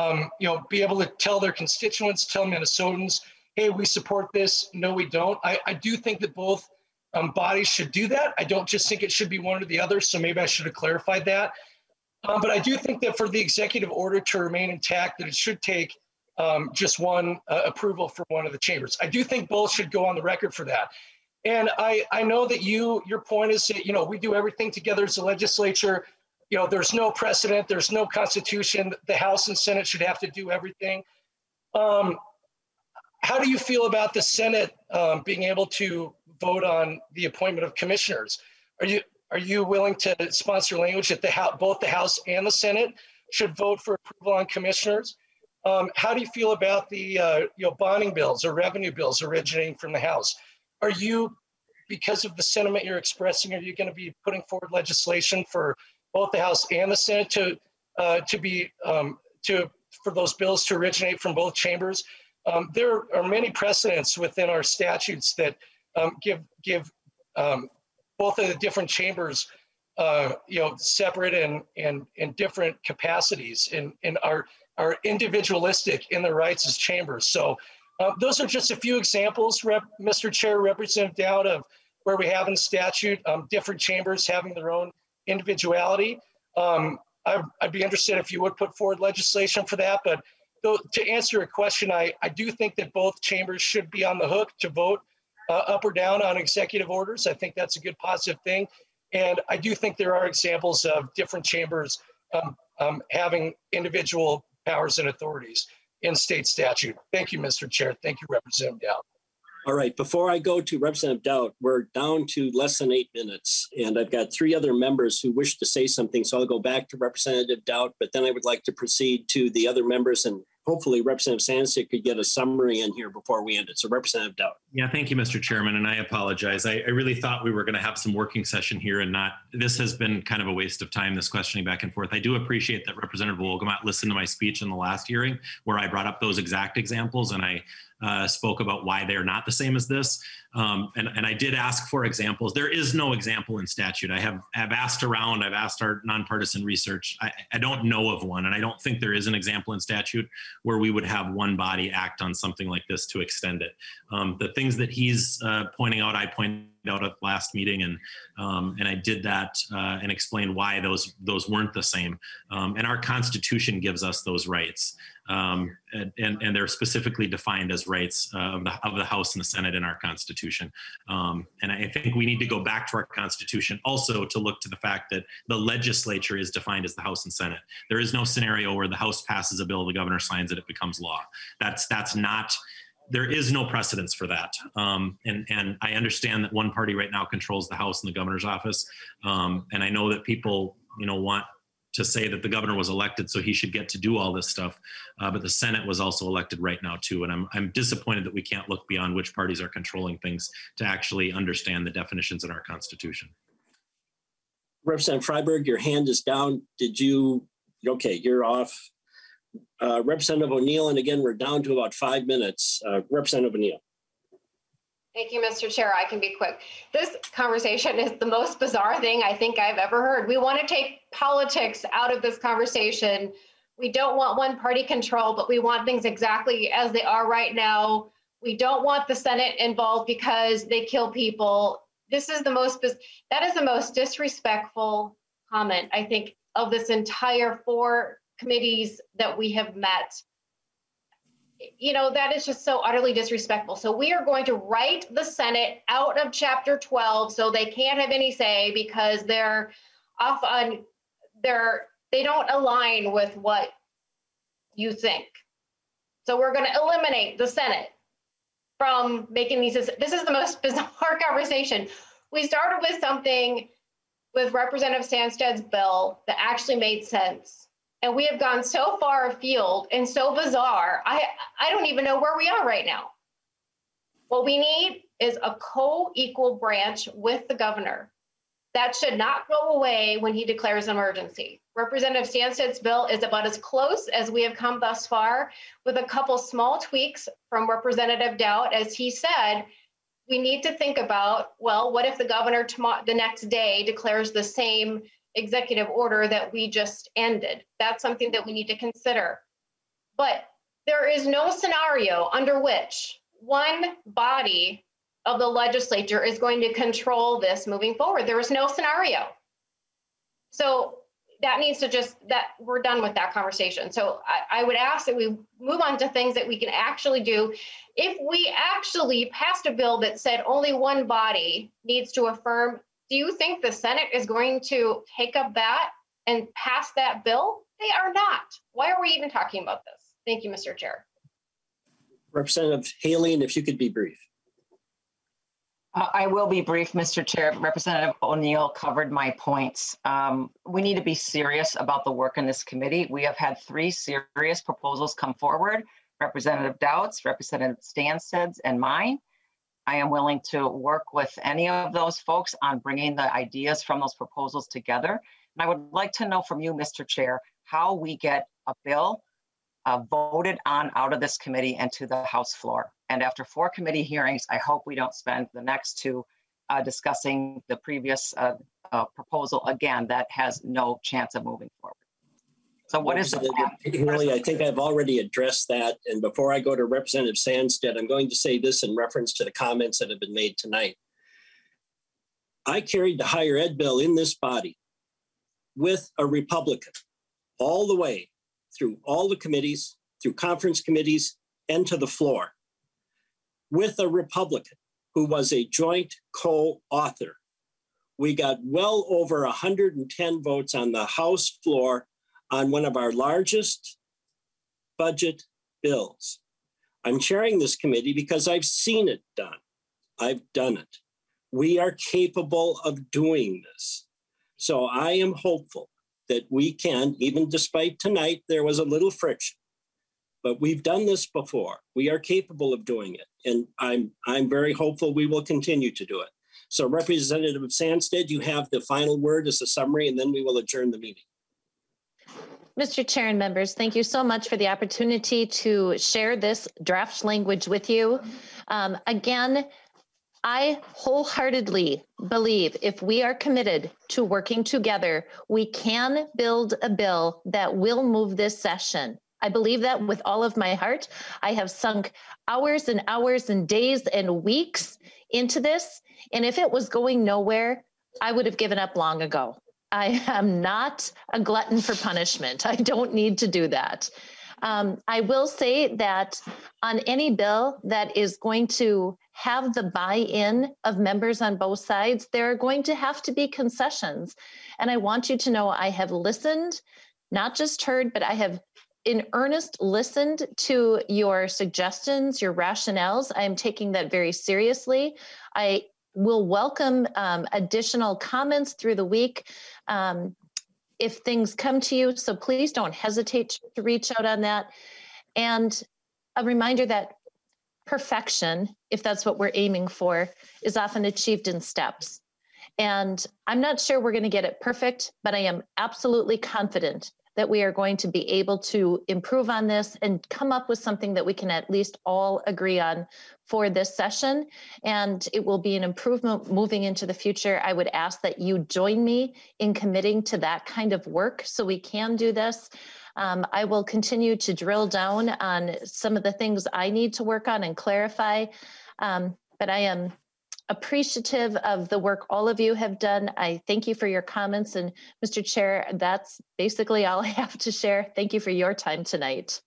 you know, be able to tell their constituents, tell Minnesotans, hey, we support this, no, we don't. I do think that both bodies should do that. I don't just think it should be one or the other, so maybe I should have clarified that. But I do think that for the executive order to remain intact, that it should take just one approval for one of the chambers. I do think both should go on the record for that. And I know that your point is that, you know, we do everything together as a legislature. You know, there's no precedent, there's no constitution. The House and Senate should have to do everything. How do you feel about the Senate being able to vote on the appointment of commissioners? Are you willing to sponsor language that both the House and the Senate should vote for approval on commissioners? How do you feel about the you know, bonding bills or revenue bills originating from the House? Are you, because of the sentiment you're expressing, are you going to be putting forward legislation for both the House and the Senate for those bills to originate from both chambers? There are many precedents within our statutes that give both of the different chambers, you know, separate and different capacities and are individualistic in their rights as chambers. So. Those are just a few examples, Mr. Chair, Representative Dowd, of where we have in statute different chambers having their own individuality. I'd be interested if you would put forward legislation for that. But to answer your question, I do think that both chambers should be on the hook to vote up or down on executive orders. I think that's a good positive thing. And I do think there are examples of different chambers having individual powers and authorities in state statute. Thank you, Mr. Chair. Thank you, Representative Dowd. All right, before I go to Representative Dowd, we're down to less than 8 minutes, and I've got three other members who wish to say something, so I'll go back to Representative Dowd, but then I would like to proceed to the other members, and hopefully Representative Sandstede could get a summary in here before we end it. So Representative Dowd. Yeah, thank you, Mr. Chairman, and I apologize. I really thought we were going to have some working session here and not. This has been kind of a waste of time, this questioning back and forth. I do appreciate that Representative Wolgamot listened to my speech in the last hearing where I brought up those exact examples, and I spoke about why they're not the same as this. And I did ask for examples. There is no example in statute. I've asked around, I've asked our nonpartisan research. I don't know of one, and I don't think there is an example in statute where we would have one body act on something like this to extend it. The things that he's pointing out, I pointed out at the last meeting, and I did that and explained why those weren't the same. And our Constitution gives us those rights. And they're specifically defined as rights of the House and the Senate in our Constitution. And I think we need to go back to our Constitution also to look to the fact that the legislature is defined as the House and Senate. There is no scenario where the House passes a bill, the governor signs it, it becomes law. That's not. There is no precedence for that. And I understand that one party right now controls the House and the governor's office. And I know that people, you know, want to say that the governor was elected, so he should get to do all this stuff. But the Senate was also elected right now too. And I'm disappointed that we can't look beyond which parties are controlling things to actually understand the definitions in our Constitution. Representative Freiberg, your hand is down. Did you, okay, you're off. Representative O'Neill, and again, we're down to about 5 minutes. Representative O'Neill. Thank you, Mr. Chair. I can be quick. This conversation is the most bizarre thing I think I've ever heard. We want to take politics out of this conversation. We don't want one party control, but we want things exactly as they are right now. We don't want the Senate involved because they kill people. This is the most, that is the most disrespectful comment, I think, of this entire four committees that we have met. You know, that is just so utterly disrespectful. So we are going to write the Senate out of Chapter 12 so they can't have any say because they're off on their, they don't align with what you think. So we're going to eliminate the Senate from making these. This is the most bizarre conversation. We started with something with Representative Sandstede's bill that actually made sense. And we have gone so far afield and so bizarre, I don't even know where we are right now. What we need is a co-equal branch with the governor. That should not go away when he declares an emergency. Representative Sandstede's bill is about as close as we have come thus far, with a couple small tweaks from Representative Dowd. As he said, we need to think about, well, what if the governor the next day declares the same executive order that we just ended? That's something that we need to consider. But there is no scenario under which one body of the legislature is going to control this moving forward. There is no scenario. So that needs to just, that we're done with that conversation. So I would ask that we move on to things that we can actually do. If we actually passed a bill that said only one body needs to affirm, do you think the Senate is going to take up that and pass that bill? They are not. Why are we even talking about this? Thank you, Mr. Chair. Representative Haley, and if you could be brief. I will be brief, Mr. Chair. Representative O'Neill covered my points. We need to be serious about the work in this committee. We have had three serious proposals come forward, Representative Doubt's, Representative Stanstead's, and mine. I am willing to work with any of those folks on bringing the ideas from those proposals together. And I would like to know from you, Mr. Chair, how we get a bill voted on out of this committee and to the House floor. And after four committee hearings, I hope we don't spend the next two discussing the previous proposal again that has no chance of moving forward. So what is the plan? Haley, I think I've already addressed that. And before I go to Representative Sandstead, I'm going to say this in reference to the comments that have been made tonight. I carried the higher ed bill in this body with a Republican all the way through all the committees, through conference committees, and to the floor, with a Republican who was a joint co-author. We got well over 110 votes on the House floor on one of our largest budget bills. I'm chairing this committee because I've seen it done. I've done it. We are capable of doing this. So I am hopeful that we can, even despite tonight, there was a little friction, but we've done this before. We are capable of doing it. And I'm very hopeful we will continue to do it. So Representative Sandstead, you have the final word as a summary, and then we will adjourn the meeting. Mr. Chair and members, thank you so much for the opportunity to share this draft language with you. Again, I wholeheartedly believe if we are committed to working together, we can build a bill that will move this session. I believe that with all of my heart. I have sunk hours and hours and days and weeks into this. And if it was going nowhere, I would have given up long ago. I am not a glutton for punishment. I don't need to do that. I will say that on any bill that is going to have the buy-in of members on both sides, there are going to have to be concessions. And I want you to know I have listened, not just heard, but I have in earnest listened to your suggestions, your rationales. I am taking that very seriously. I will welcome additional comments through the week. if things come to you. So please don't hesitate to reach out on that. And a reminder that perfection, if that's what we're aiming for, is often achieved in steps. And I'm not sure we're going to get it perfect, but I am absolutely confident that we are going to be able to improve on this and come up with something that we can at least all agree on for this session. And it will be an improvement moving into the future. I would ask that you join me in committing to that kind of work so we can do this. I will continue to drill down on some of the things I need to work on and clarify, but I am appreciative of the work all of you have done. I thank you for your comments, and Mr. Chair, that's basically all I have to share. Thank you for your time tonight.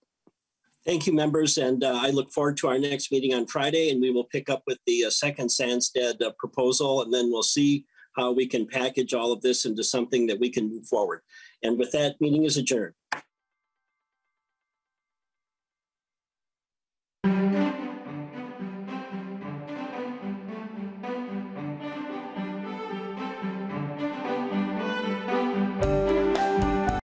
Thank you, members, and I look forward to our next meeting on Friday, and we will pick up with the second Sandstede proposal, and then we'll see how we can package all of this into something that we can move forward. And with that, meeting is adjourned.